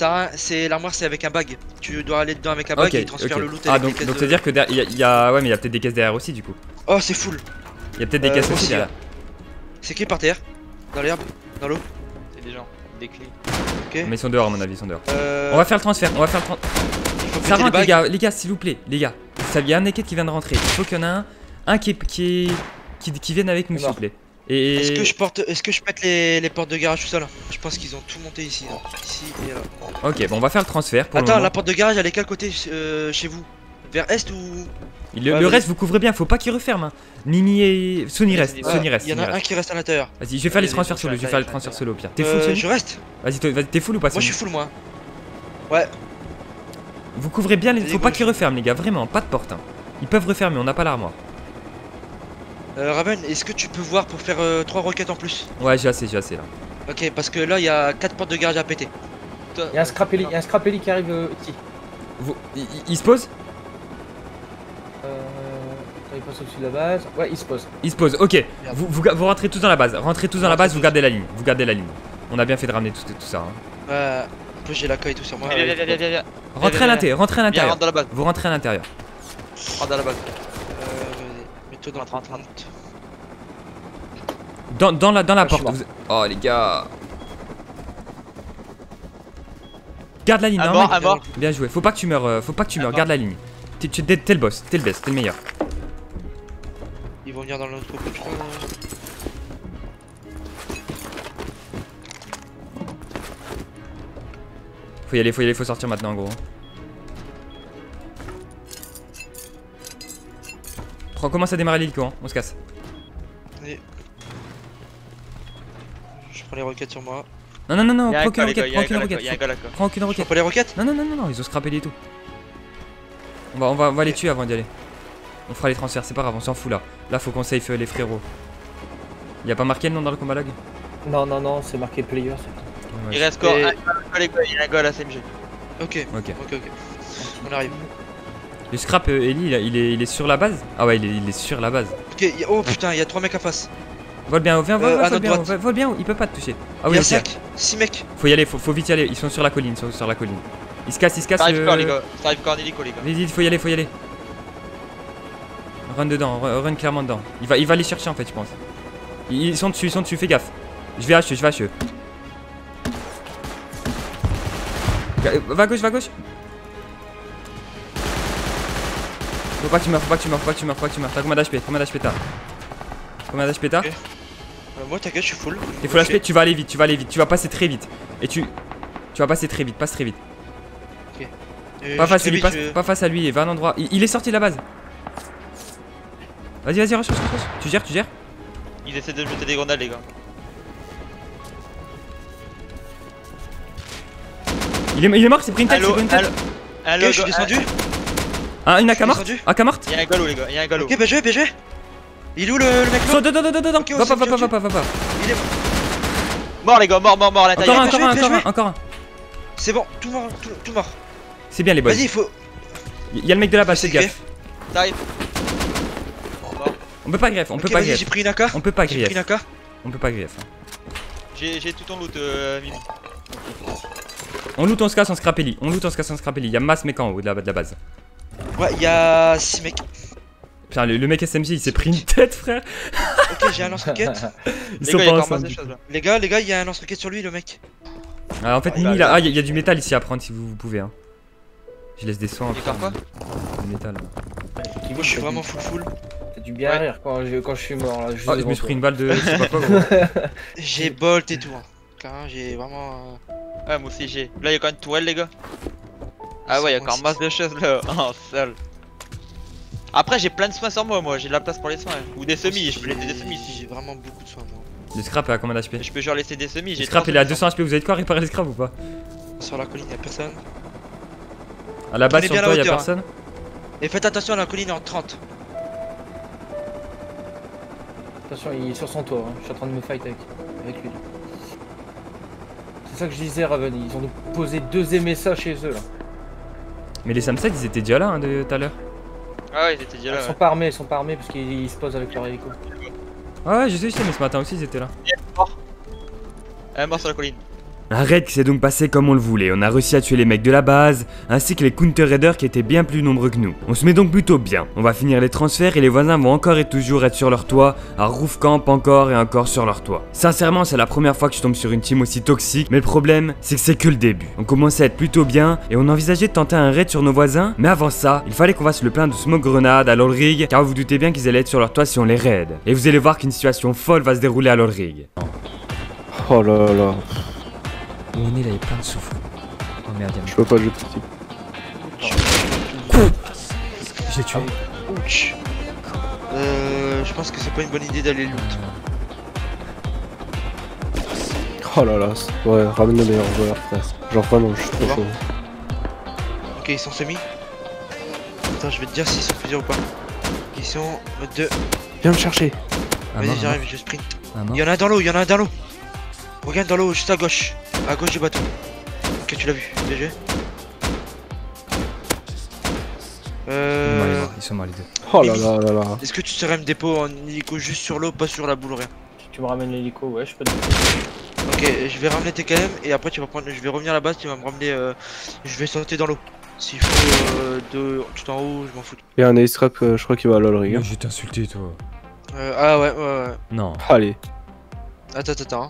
L'armoire c'est avec un bag. Tu dois aller dedans avec un bag okay, et transférer okay. le loot. Ah, donc c'est à dire de... que derrière. Y a, y a... Ouais, mais il y a peut-être des caisses derrière aussi du coup. Oh, c'est full. Il y a peut-être des euh, caisses aussi derrière. C'est qui par terre? Dans l'herbe? Dans l'eau? C'est des gens, des clés. Okay. Mais ils sont dehors, à mon avis, ils sont dehors. Euh... On va faire le transfert, on va faire le transfert. Ça rentre, les gars, les gars, s'il vous plaît, les gars. Il y a un naked qui vient de rentrer. Il faut qu'il y en a un. Un qui, qui, qui, qui viennent avec nous, s'il vous plaît. Et... Est-ce que je porte, est-ce que je pète les, les portes de garage tout seul? Je pense qu'ils ont tout monté ici. Là. Ici et là. Ok, bon, on va faire le transfert. Pour Attends, le la porte de garage, elle est quel côté euh, chez vous? Vers est ou. Le, ah, le reste, vous couvrez bien, faut pas qu'il referme. Hein. Mimi et. Sony reste. Ah, Sony reste. Il y en a un qui reste à l'intérieur. Vas-y, je vais faire les transferts solo. Je vais faire le transfert solo, Pierre. T'es full, Sony? Je reste. Vas-y, t'es full ou pas? Moi, je suis full, moi. Ouais. Vous couvrez bien, les... faut pas qu'ils referment, les gars. Vraiment, pas de porte. Hein. Ils peuvent refermer, on n'a pas l'armoire. Euh, Raven, est-ce que tu peux voir pour faire euh, trois roquettes en plus? Ouais, j'ai assez, j'ai assez là. Ok, parce que là, il y a quatre portes de garage à péter. Il y a un Scrapelli, un Scrapelli qui arrive euh, ici. Vous... Il, il se pose? Euh... Il passe au-dessus de la base. Ouais, il se pose. Il se pose, ok. Vous, vous, vous rentrez tous dans la base. Rentrez tous dans la base, vous gardez la ligne. Vous gardez la ligne. On a bien fait de ramener tout, tout ça. Hein. Euh... En plus, j'ai la caille tout sur moi. Viens, viens, viens, viens. Rentrez à l'intérieur, rentrez à l'intérieur. Vous rentrez à l'intérieur. Rentre dans la base. Dans la trente, trente. Dans, dans la, dans la ah, porte. Vous... Oh les gars. Garde la ligne. À non, mort, à mort. Bien joué. Faut pas que tu meurs. Faut pas que tu meurs. À Garde mort. La ligne. T'es le boss. T'es le best. T'es le meilleur. Ils vont venir dans l'autre côté. Faut y aller. Faut y aller. Faut sortir maintenant en gros. On commence à démarrer l'hélico, hein. On se casse. Allez. Je prends les roquettes sur moi. Non, non, non, non, prends aucune roquette, prends aucune roquette. Prends aucune roquette. Prends les roquettes? Non, non, non, non, ils ont scrappé les tout. On va, on va, on va les tuer avant d'y aller. On fera les transferts, c'est pas grave, on s'en fout là. Là, faut qu'on safe les frérots. Y'a pas marqué le nom dans le combat lag? Non, non, non, c'est marqué player. Ouais, il reste encore un goal, il y a un goal à C M G. Ok, ok, ok, ok. On arrive. Le scrap euh, Ellie il, il, est, il est sur la base? Ah ouais il est, il est sur la base. Ok, oh putain il y a trois mecs à face. Vole bien haut, viens, vole, euh, vole, bien, haut, vole bien haut, il peut pas te toucher. Ah oui, il y a cinq, six mecs. Faut y aller, faut, faut vite y aller, ils sont sur la colline, ils sont sur la colline. Ils se cassent, ils se cassent. Ça arrive corps les gars, ça arrive corps d'hélico les gars. Vite, faut y aller, faut y aller. Run dedans, run, run clairement dedans. Il va, il va les chercher en fait je pense. Ils sont dessus, ils sont dessus, fais gaffe. Je vais H E, je vais H E. Va à gauche, va à gauche. Faut pas que tu meurs, faut pas que tu meurs, faut pas que tu meurs, faut pas que tu meurs. T'as combien d'H P? Combien d'H P t'as? Combien d'H P t'as? Okay. euh, Moi t'inquiète, je suis full. T'es full H P, tu vas aller vite, tu vas aller vite, tu vas passer très vite. Et tu. Tu vas passer très vite, passe très vite. Ok. Euh, pas, face lui, vite, passe, je... pas face à lui, va à un endroit. Il, il est sorti de la base. Vas-y, vas-y, rush, rush, rush. Tu gères, tu gères. Il essaie de me jeter des grenades, les gars. Il est, il est mort, c'est pris une tête, c'est pris une tête. Allo, je suis descendu. Ah, une A K morte. A K morte. Y'a un galop, les gars, y'a un galop. Ok, bien joué, bien joué. Il est où le, le mec? So, dedans, dedans, dedans. Va pas, va pas, va pas, va pas. Il est mort, les gars, mort, mort, mort, la taille. Encore un, encore un, encore un, encore un. C'est bon, tout mort, tout, tout mort. C'est bien, les boys. Vas-y, il faut. Y'a le mec de là-bas, c'est gaffe. T'arrives. On peut pas greffe, on peut pas greffe. J'ai pris une A K. On peut pas greffe. On peut pas greffe. J'ai tout ton loot, Mimi. On loot, on se casse, on scrapelli. On loot, on se casse, on scrapelli. Y'a masse mec en haut de la, de la base. Ouais, y'a six mecs. Putain, le, le mec S M J il s'est pris une tête, frère. Ok, j'ai un lance-roquette. Ils les sont gars, pas ensemble. Les gars, les gars, y'a un lance-roquette sur lui, le mec. Ah, en fait, Mimi, là, ah, y'a du métal ici à prendre si vous, vous pouvez. Hein. Je laisse des soins. Il quoi du métal. Moi, je suis vraiment full full. T'as dû bien rire quand je, quand je suis mort. Là, juste ah, je me suis pris une balle de. J'ai bolt et tout. Hein. J'ai vraiment. Ouais, moi aussi j'ai. Là, y'a quand même tourelle, les gars. Ah, ouais, y'a encore masse de choses là. Oh, sale. Après, j'ai plein de soins sur moi. Moi, j'ai de la place pour les soins. Ou des semis. Je peux laisser des semis si j'ai vraiment beaucoup de soins. Moi. Le scrap, à combien d'H P? Je peux genre laisser des semis. Le scrap, il est à deux cents H P. Vous avez de quoi réparer le scrap ou pas? Sur la colline, y'a personne. À la base, sur toi, y'a personne. Et faites attention, la colline est en trente. Attention, il est sur son toit. Je suis en train de me fight avec lui. C'est ça que je disais, Raven, ils ont posé deux M S A chez eux là. Mais les Samsat ils étaient déjà là hein, de tout à l'heure. Ah ouais, ils étaient déjà là. Ils sont ouais. pas armés, ils sont pas armés parce qu'ils se posent avec leur hélico. Ah ouais, je sais, je sais, mais ce matin aussi ils étaient là. Elle est morte. Elle est morte sur la colline. Un raid qui s'est donc passé comme on le voulait, on a réussi à tuer les mecs de la base, ainsi que les counter raiders qui étaient bien plus nombreux que nous. On se met donc plutôt bien, on va finir les transferts et les voisins vont encore et toujours être sur leur toit, à roof camp encore et encore sur leur toit. Sincèrement c'est la première fois que je tombe sur une team aussi toxique, mais le problème c'est que c'est que le début. On commençait à être plutôt bien et on envisageait de tenter un raid sur nos voisins, mais avant ça, il fallait qu'on fasse le plein de smoke grenades à l'Oldrig, car vous vous doutez bien qu'ils allaient être sur leur toit si on les raid. Et vous allez voir qu'une situation folle va se dérouler à l'Oldrig. Oh là là. Mon nez là il est plein de souffle. Oh merde, y'a un. Je peux pas jouer petit. J'ai tué. Ouch. Euh. Je pense que c'est pas une bonne idée d'aller loot. Oh là là. Ouais, ramène le meilleur joueur, frère. Genre vraiment, je suis trop chaud. Ok, ils sont semi. Attends, je vais te dire s'ils sont plusieurs ou pas. Ils sont deux. Viens me chercher. Vas-y, j'arrive, je sprint. Y'en a un dans l'eau, y'en a un dans l'eau. Regarde dans l'eau, juste à gauche. À gauche du bateau. Ok, tu l'as vu, bien joué. Euh... Ils sont mal les deux. Oh là là là là. Est-ce que tu serais me dépôt en hélico juste sur l'eau, pas sur la boule ou rien? Tu me ramènes l'hélico, ouais, je peux te... Ok, je vais ramener T K M et après tu vas prendre... Je vais revenir à la base, tu vas me ramener... Euh... Je vais sauter dans l'eau. S'il faut euh, de... tout en haut, je m'en fous. Il y a un ace trap, euh, je crois qu'il va à l'ol, regarde. Je vais t'insulter toi. Euh, ah ouais, ouais, ouais. Non. Allez. Attends, attends.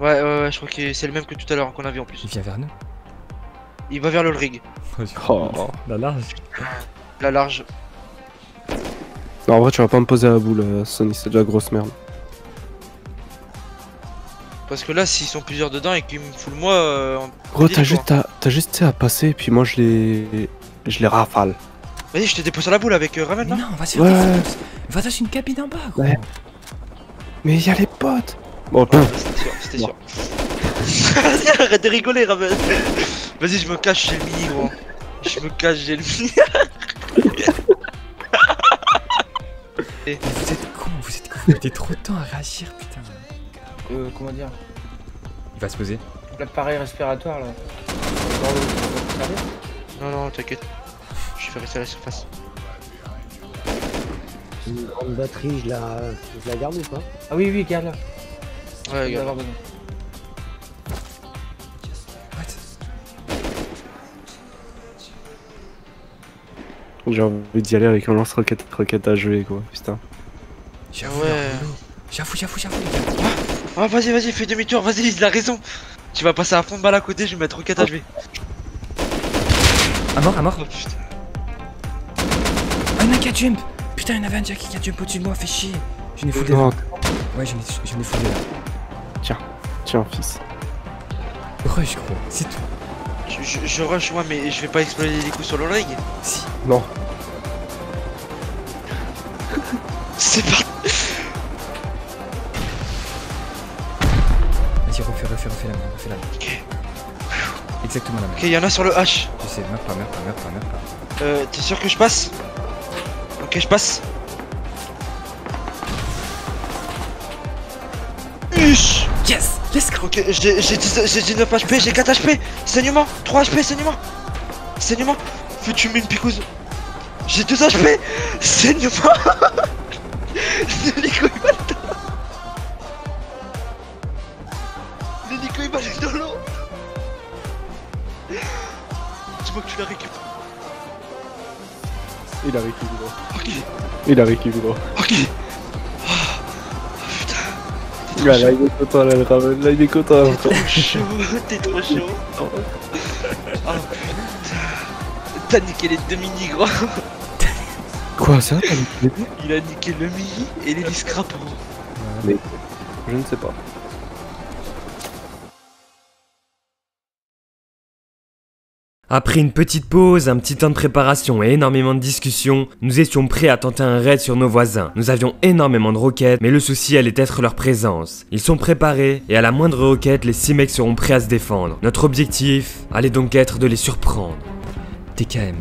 Ouais, ouais, ouais, je crois que c'est le même que tout à l'heure qu'on a vu en plus. Il vient vers nous. Il va vers l'Oldrig. Oh, la large. La large. Non, en vrai, tu vas pas me poser la boule, Sony, c'est de la grosse merde. Parce que là, s'ils sont plusieurs dedans et qu'ils me foulent moi. Euh, Gros, t'as juste, t'as juste à passer et puis moi je les. Je les rafale. Vas-y, je te dépose sur la boule avec euh, Raven là. Non, vas-y, ouais. Va dans une cabine en bas, quoi. Ouais. Mais y'a les potes. Bon, ouais, c'était sûr, c'était sûr. Vas-y, arrête de rigoler, Raven. Vas-y, je me cache, j'ai le mini, gros. Je me cache, j'ai le mini. Et... Vous êtes con, vous êtes con, vous mettez trop de temps à réagir, putain. Euh, comment dire? Il va se poser. L'appareil respiratoire, là. Non, non, t'inquiète. Je vais rester à la surface. Une grande batterie, je la, je la garde ou pas? Ah oui, oui, garde-la. Ouais, gars. What? J'ai envie d'y aller avec un lance-roquette roquette à jouer, quoi, putain. J'avoue, ouais. j'avoue, j'avoue, j'avoue, les gars. Ah, oh, vas-y, vas-y, fais demi-tour, vas-y, il a raison. Tu vas passer à fond de balle à côté, je vais mettre roquette à jouer. Ah, mort, ah, mort. Oh, putain. Ah, il y en a qui a jump. Putain, il y en avait un Jack qui a jump au-dessus de moi, fais chier. Je n'ai foutu. Ouais, je l'ai fouillé là. Tiens, tiens, fils. Rush, gros, c'est tout. Je, je, je rush, moi, mais je vais pas exploser les coups sur l'Oldrig. Si. Non. C'est parti. Vas-y, refais, refais, refais la main, refais la main. Okay. Exactement la main. Ok, y'en a sur le H. Je sais, meurs pas, meurs pas, meurs pas, meurs pas. Euh, t'es sûr que je passe? Ok, je passe. Yes, yes. Ok, j'ai dix-neuf H P, j'ai quatre H P. Saignement, trois H P, saignement. Saignement. Fais-tu mets une picouse. J'ai deux H P. Saignement. C'est l'hélico, il m'a le temps. L'hélico, il m'a le dans l'eau. Dis-moi que tu l'as récupéré. Il a récupéré. Ok. Il a récupéré. Ok. Là, là il est content, là le Raven, là il est content. T'es trop chaud, t'es trop chaud. Oh, oh putain. T'as niqué les deux mini gros. Quoi ça? Il a niqué le mini et les discrapants. Mais je ne sais pas. Après une petite pause, un petit temps de préparation et énormément de discussions, nous étions prêts à tenter un raid sur nos voisins. Nous avions énormément de roquettes, mais le souci allait être leur présence. Ils sont préparés, et à la moindre roquette, les six mecs seront prêts à se défendre. Notre objectif allait donc être de les surprendre. T K M,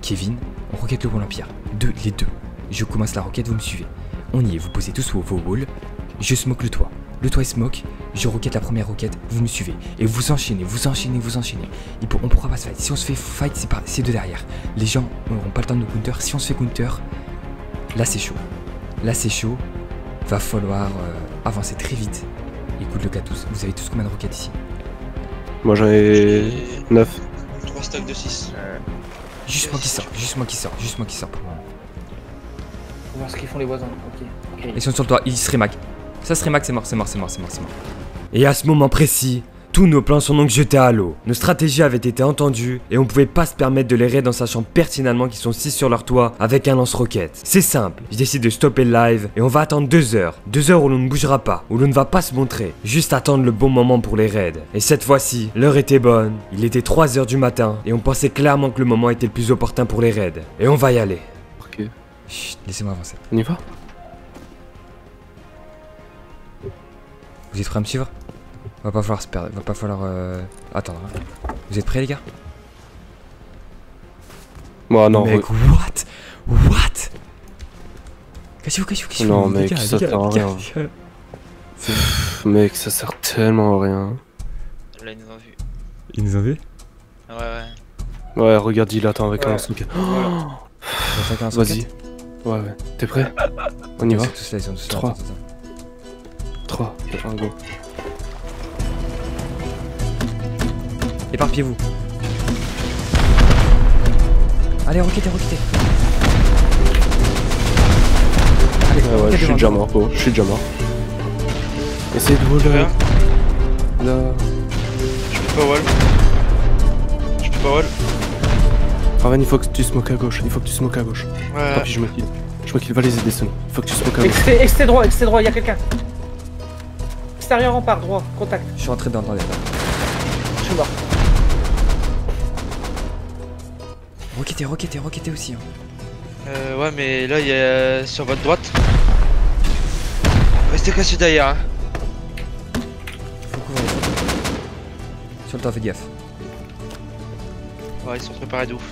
Kevin, on roquette le wall en pierre. Deux, les deux. Je commence la roquette, vous me suivez. On y est, vous posez tous vos walls. Je smoke le toit. Le toit il smoke, je roquette la première roquette, vous me suivez. Et vous enchaînez, vous enchaînez, vous enchaînez. Et on pourra pas se fight. Si on se fait fight, c'est, pas, c'est de derrière. Les gens n'auront pas le temps de nous counter. Si on se fait counter, là c'est chaud. Là c'est chaud. Va falloir euh, avancer très vite. Écoute le cas tous. Vous avez tous combien de roquettes ici? Moi j'en ai neuf. trois stacks de six. Euh... Juste moi qui sors, juste moi qui sors, juste moi qui sors pour moi. On va voir ce qu'ils font les voisins. Ok. Okay. Ils sont sur le toit, ils se rémaquent. Ça serait max, c'est mort, c'est mort, c'est mort, c'est mort, c'est mort. Et à ce moment précis, tous nos plans sont donc jetés à l'eau. Nos stratégies avaient été entendues et on pouvait pas se permettre de les raid en sachant pertinemment qu'ils sont six sur leur toit avec un lance-roquette. C'est simple, je décide de stopper le live et on va attendre deux heures. Deux heures où l'on ne bougera pas, où l'on ne va pas se montrer. Juste attendre le bon moment pour les raids. Et cette fois-ci, l'heure était bonne. Il était trois heures du matin et on pensait clairement que le moment était le plus opportun pour les raids. Et on va y aller. Ok. Chut, laissez-moi avancer. On y va ? Vous êtes prêts à me suivre? Va pas falloir se perdre, va pas falloir euh... attendre. Vous êtes prêts les gars? Moi non. Mec, re... what? What? Cassez-vous, cassez-vous, cassez-vous. Non mec, gars, ça sert à rien. Pff, mec, ça sert tellement à rien. Là ils nous ont vu. Ils nous ont vu? Ouais ouais. Ouais, regarde, il attend avec ouais. un souk. Oh vas-y. Ouais ouais. T'es prêt? On y va. trois. trois, un go. Éparpillez-vous. Allez, roquettez, roquettez. Allez, ah ouais, je suis déjà mort, oh, je suis déjà mort. Essayez de voler. Là. Je peux pas wall. Je peux pas wall. Raven, il faut que tu smokes à gauche, il faut que tu smokes à gauche. Ouais. Puis je me kill. Je me kill, va les aider, Sony. Il faut que tu smokes à gauche. Extrait, extrait droit, extrait droit, y'a quelqu'un. Extérieur rempart droit, contact. Je suis rentré dans les temps. Je suis mort. Roquettez, roquettez, roquettez aussi. Hein. Euh, ouais, mais là, il y a sur votre droite. Restez cassé derrière. Hein. Faut couvrir. Sur le toit, fais gaffe. Ouais, ils sont préparés de ouf.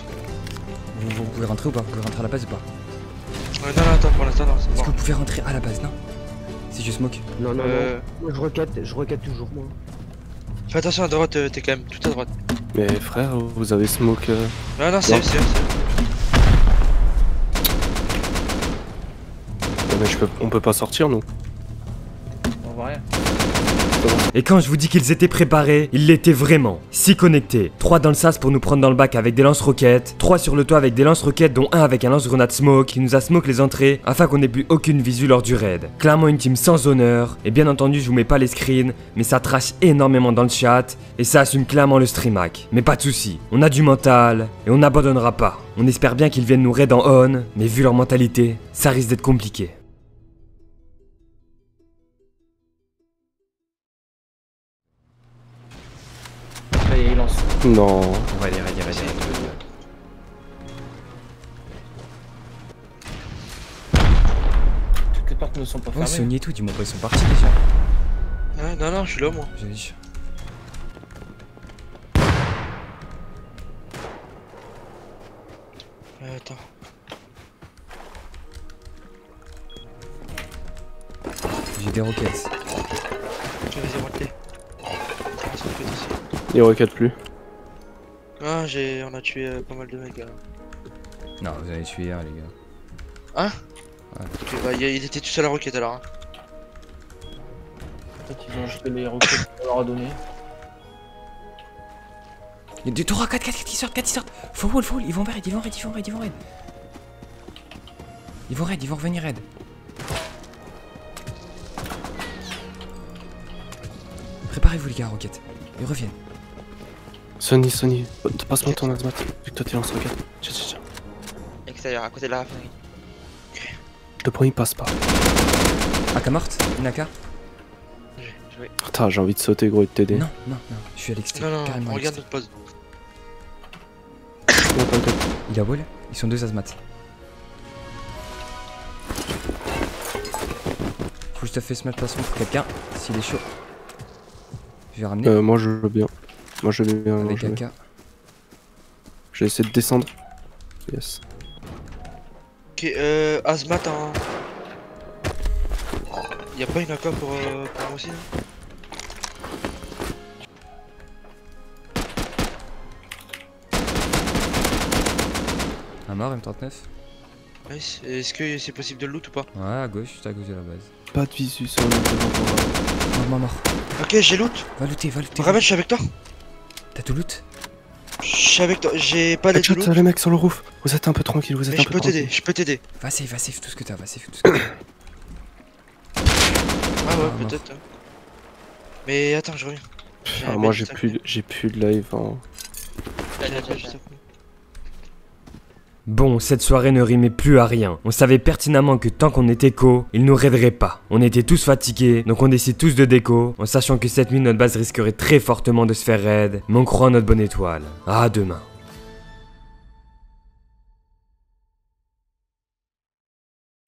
Vous, vous pouvez rentrer ou pas? Vous pouvez rentrer à la base ou pas? euh, Non, non, attends, pour l'instant, non. Est-ce bon. que vous pouvez rentrer à la base, non? Si je smoke. Non, non, euh... non. Moi je requête, je requête toujours moi. Fais attention à droite, euh, t'es quand même tout à droite. Mais frère, vous avez smoke. Euh... Ah non, c'est, c'est, c'est. Mais je peux... on peut pas sortir nous. On voit rien. Et quand je vous dis qu'ils étaient préparés, ils l'étaient vraiment. six connectés, trois dans le sas pour nous prendre dans le bac avec des lance-roquettes, trois sur le toit avec des lance-roquettes dont un avec un lance-grenade smoke qui nous a smoke les entrées afin qu'on n'ait plus aucune visu lors du raid. Clairement une team sans honneur, et bien entendu je vous mets pas les screens, mais ça trash énormément dans le chat, et ça assume clairement le stream hack. Mais pas de soucis, on a du mental, et on n'abandonnera pas. On espère bien qu'ils viennent nous raid en on, mais vu leur mentalité, ça risque d'être compliqué. Non. Vas-y, vas-y, vas-y. Toutes les portes ne sont pas fermées. Ouais, Sony et tout, dis-moi pas, ils sont partis déjà. Ouais, non, non, je suis là, moi. J'ai dit. Euh, attends. J'ai des roquettes. Je les ai roquettes. Il roquette plus. Ah, j'ai. On a tué euh, pas mal de mecs là. Non, vous avez tué hier les gars. Hein? Ouais. Okay, bah, il était tout seul à la roquette alors. Hein. Peut-être qu'ils ont jeté les roquettes qu'on leur a donné. Il y a des tours à quatre, quatre, quatre qui sortent, quatre qui sortent. Faut wall, faut wall, ils vont raid, ils vont raid, ils vont raid, ils vont raid. Ils vont raid, ils vont revenir raid. Préparez-vous les gars, roquette. Ils reviennent. Sony, Sony, passe-moi ton azmat, vu que toi t'es lancé, regarde. Tiens, tiens, tiens. Extérieur, à côté de la raffinerie. Ok. Le premier passe pas. A K morte, une A K. Putain, j'ai envie de sauter, gros, et de t'aider. Non, non, non, je suis à l'extérieur. Non, non, carrément on regarde notre pause. Il a wall, ils sont deux azmat. Faut juste faire ce mal de façon pour quelqu'un, s'il est chaud. Je vais ramener. Euh, moi je veux bien. Moi je vais bien. Avec A K. Je vais essayer de descendre. Yes. Ok, euh. Azmat, hein. Y'a pas une A K pour, euh, pour moi aussi, hein. Un mort, M trente-neuf. Nice. Est-ce que c'est possible de le loot ou pas? Ouais, à gauche, juste à gauche de la base. Pas de visu sur le mort. Mort, mort. Ok, j'ai loot. Va looter, va looter. Raven, je suis avec toi. T'as tout loot? Je suis avec toi, j'ai pas les tout loot. Les mecs sur le roof, vous êtes un peu tranquille, vous êtes un peu tranquille. Je peux t'aider, je peux t'aider. Va save, va save tout ce que t'as, va save tout ce que t'as. Ah ouais, peut-être. Mais attends, je reviens. Ah, moi j'ai plus, j'ai plus de live. Bon, cette soirée ne rimait plus à rien. On savait pertinemment que tant qu'on était co, ils nous raiderait pas. On était tous fatigués, donc on décide tous de déco, en sachant que cette nuit notre base risquerait très fortement de se faire raid, mais on croit en notre bonne étoile. À demain.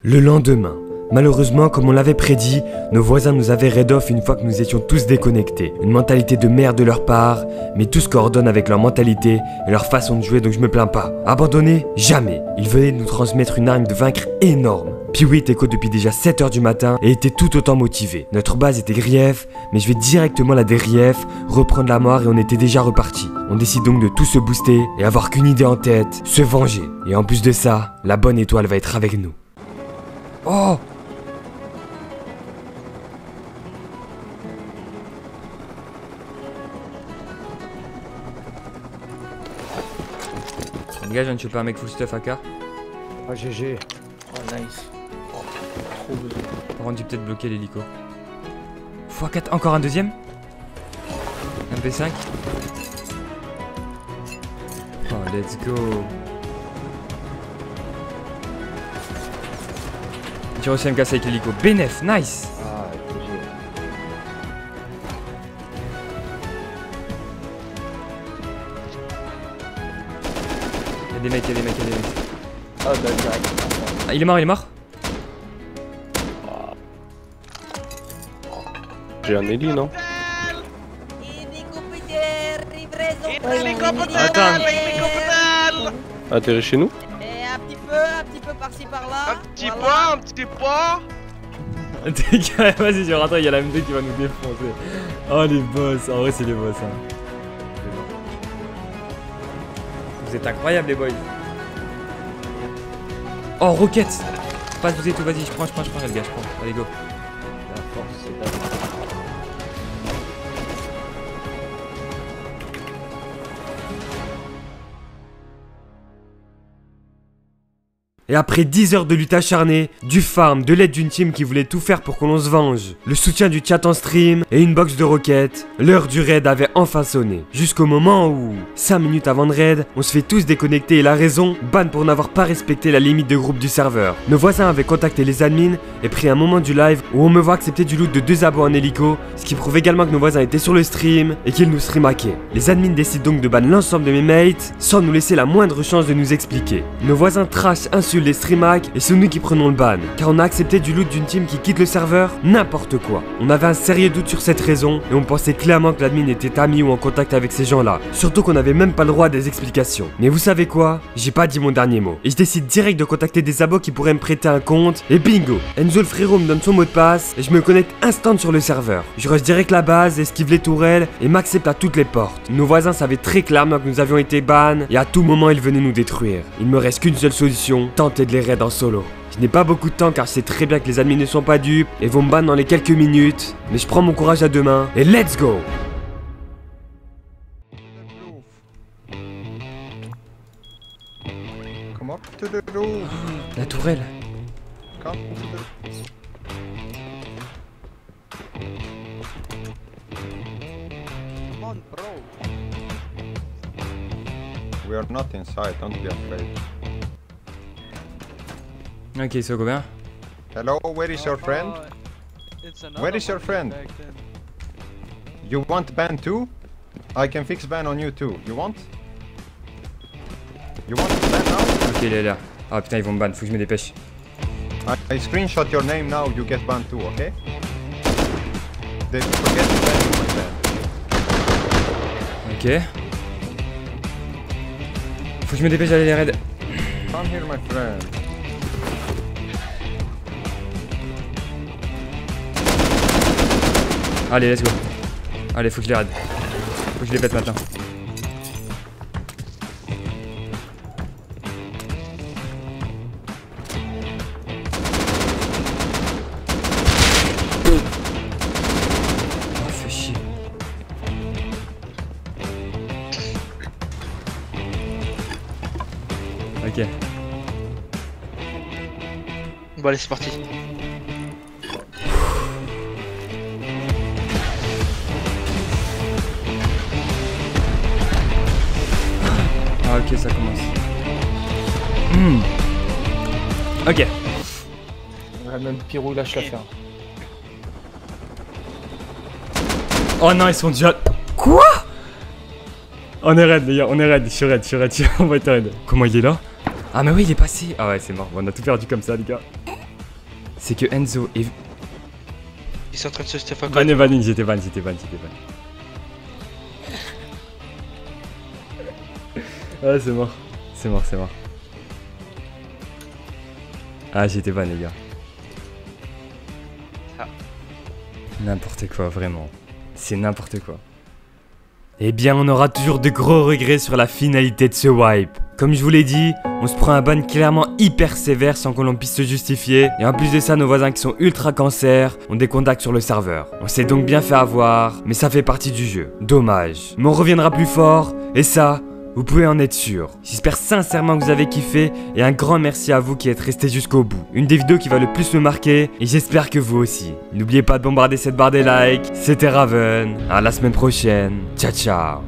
Le lendemain. Malheureusement, comme on l'avait prédit, nos voisins nous avaient raid off une fois que nous étions tous déconnectés. Une mentalité de merde de leur part, mais tout se coordonne avec leur mentalité et leur façon de jouer, donc je me plains pas. Abandonnés, jamais. Ils venaient nous transmettre une arme de vaincre énorme. PiWi était co depuis déjà sept heures du matin et était tout autant motivé. Notre base était grief, mais je vais directement la dérief, reprendre la mort et on était déjà reparti. On décide donc de tout se booster et avoir qu'une idée en tête, se venger. Et en plus de ça, la bonne étoile va être avec nous. Oh! Les gars, je viens de choper un mec full stuff A K. Ah G G. Oh nice. Trop besoin. Par contre, j'ai peut-être bloqué l'hélico. fois quatre, encore un deuxième. Un P cinq. Oh, let's go. J'ai reçu un M K avec l'hélico. B neuf, nice. Ah, G G. Des mecs, des mecs, des mecs. Oh, bah, direct. Ah, il est mort, il est mort. J'ai un heli, non? Attends. Atterri chez nous? Et un petit peu, un petit peu par-ci par-là. Un petit voilà. Point, un petit point. Vas-y, je rentre, il y a la M D qui va nous défoncer. Oh, les boss, en vrai, c'est les boss, hein. C'est incroyable les boys. Oh roquette. Passe vous et tout, vas-y, je prends, je prends, je prends, les gars, je prends. Allez go. La force est à vous. Et après dix heures de lutte acharnée, du farm, de l'aide d'une team qui voulait tout faire pour que l'on se venge, le soutien du chat en stream et une box de roquettes, l'heure du raid avait enfin sonné. Jusqu'au moment où, cinq minutes avant le raid, on se fait tous déconnecter et la raison, ban pour n'avoir pas respecté la limite de groupe du serveur. Nos voisins avaient contacté les admins et pris un moment du live où on me voit accepter du loot de deux abos en hélico, ce qui prouve également que nos voisins étaient sur le stream et qu'ils nous streamaquaient. Les admins décident donc de ban l'ensemble de mes mates sans nous laisser la moindre chance de nous expliquer. Nos voisins trash insultent les streamhacks et c'est nous qui prenons le ban car on a accepté du loot d'une team qui quitte le serveur, n'importe quoi. On avait un sérieux doute sur cette raison et on pensait clairement que l'admin était ami ou en contact avec ces gens là, surtout qu'on avait même pas le droit à des explications. Mais vous savez quoi, j'ai pas dit mon dernier mot et je décide direct de contacter des abos qui pourraient me prêter un compte et bingo, Enzo le frérot me donne son mot de passe et je me connecte instant sur le serveur. Je rush direct la base, esquive les tourelles et m'accepte à toutes les portes. Nos voisins savaient très clairement que nous avions été ban et à tout moment ils venaient nous détruire. Il me reste qu'une seule solution, tenter de les raids en solo. Je n'ai pas beaucoup de temps car je sais très bien que les admins ne sont pas dupes et vont me ban dans les quelques minutes, mais je prends mon courage à deux mains et let's go. La tourelle. We are not inside, don't be afraid. Ok, so go there. Hello, where is your friend? Where is your friend? You want ban too? I can fix ban on you too. You want? You want ban now? Ok, il est là. Ah putain, ils vont me ban, faut que je me dépêche. I, I screenshot your name now, you get ban too, ok? They forget to ban you, my friend. Ok. Faut que je me dépêche d'aller les raids. Come here, my friend. Allez, let's go. Allez, faut que je les raide. Faut que je les pète maintenant. Oh, fais chier. Ok. Bon, allez, c'est parti. Ah ok, ça commence. Mmh. Ok. Ouais, même Pyro lâche l'affaire. Oh non, ils sont déjà... Quoi? On est raid les gars, on est raid, je suis raid, je suis raid, je suis... on va être raid. Comment il est là? Ah mais oui, il est passé. Ah ouais, c'est mort, on a tout perdu comme ça les gars. C'est que Enzo est... Ils sont en train de se stuffer. Van et Van, ils étaient Van, ils étaient Van, ils étaient Van. Ah c'est mort, c'est mort, c'est mort. Ah j'étais ban les gars. Ah. N'importe quoi vraiment, c'est n'importe quoi. Eh bien on aura toujours de gros regrets sur la finalité de ce wipe. Comme je vous l'ai dit, on se prend un ban clairement hyper sévère sans que l'on puisse se justifier. Et en plus de ça, nos voisins qui sont ultra cancer ont des contacts sur le serveur. On s'est donc bien fait avoir, mais ça fait partie du jeu. Dommage, mais on reviendra plus fort, et ça... vous pouvez en être sûr. J'espère sincèrement que vous avez kiffé et un grand merci à vous qui êtes resté jusqu'au bout. Une des vidéos qui va le plus me marquer et j'espère que vous aussi. N'oubliez pas de bombarder cette barre des likes. C'était Raven. À la semaine prochaine. Ciao ciao.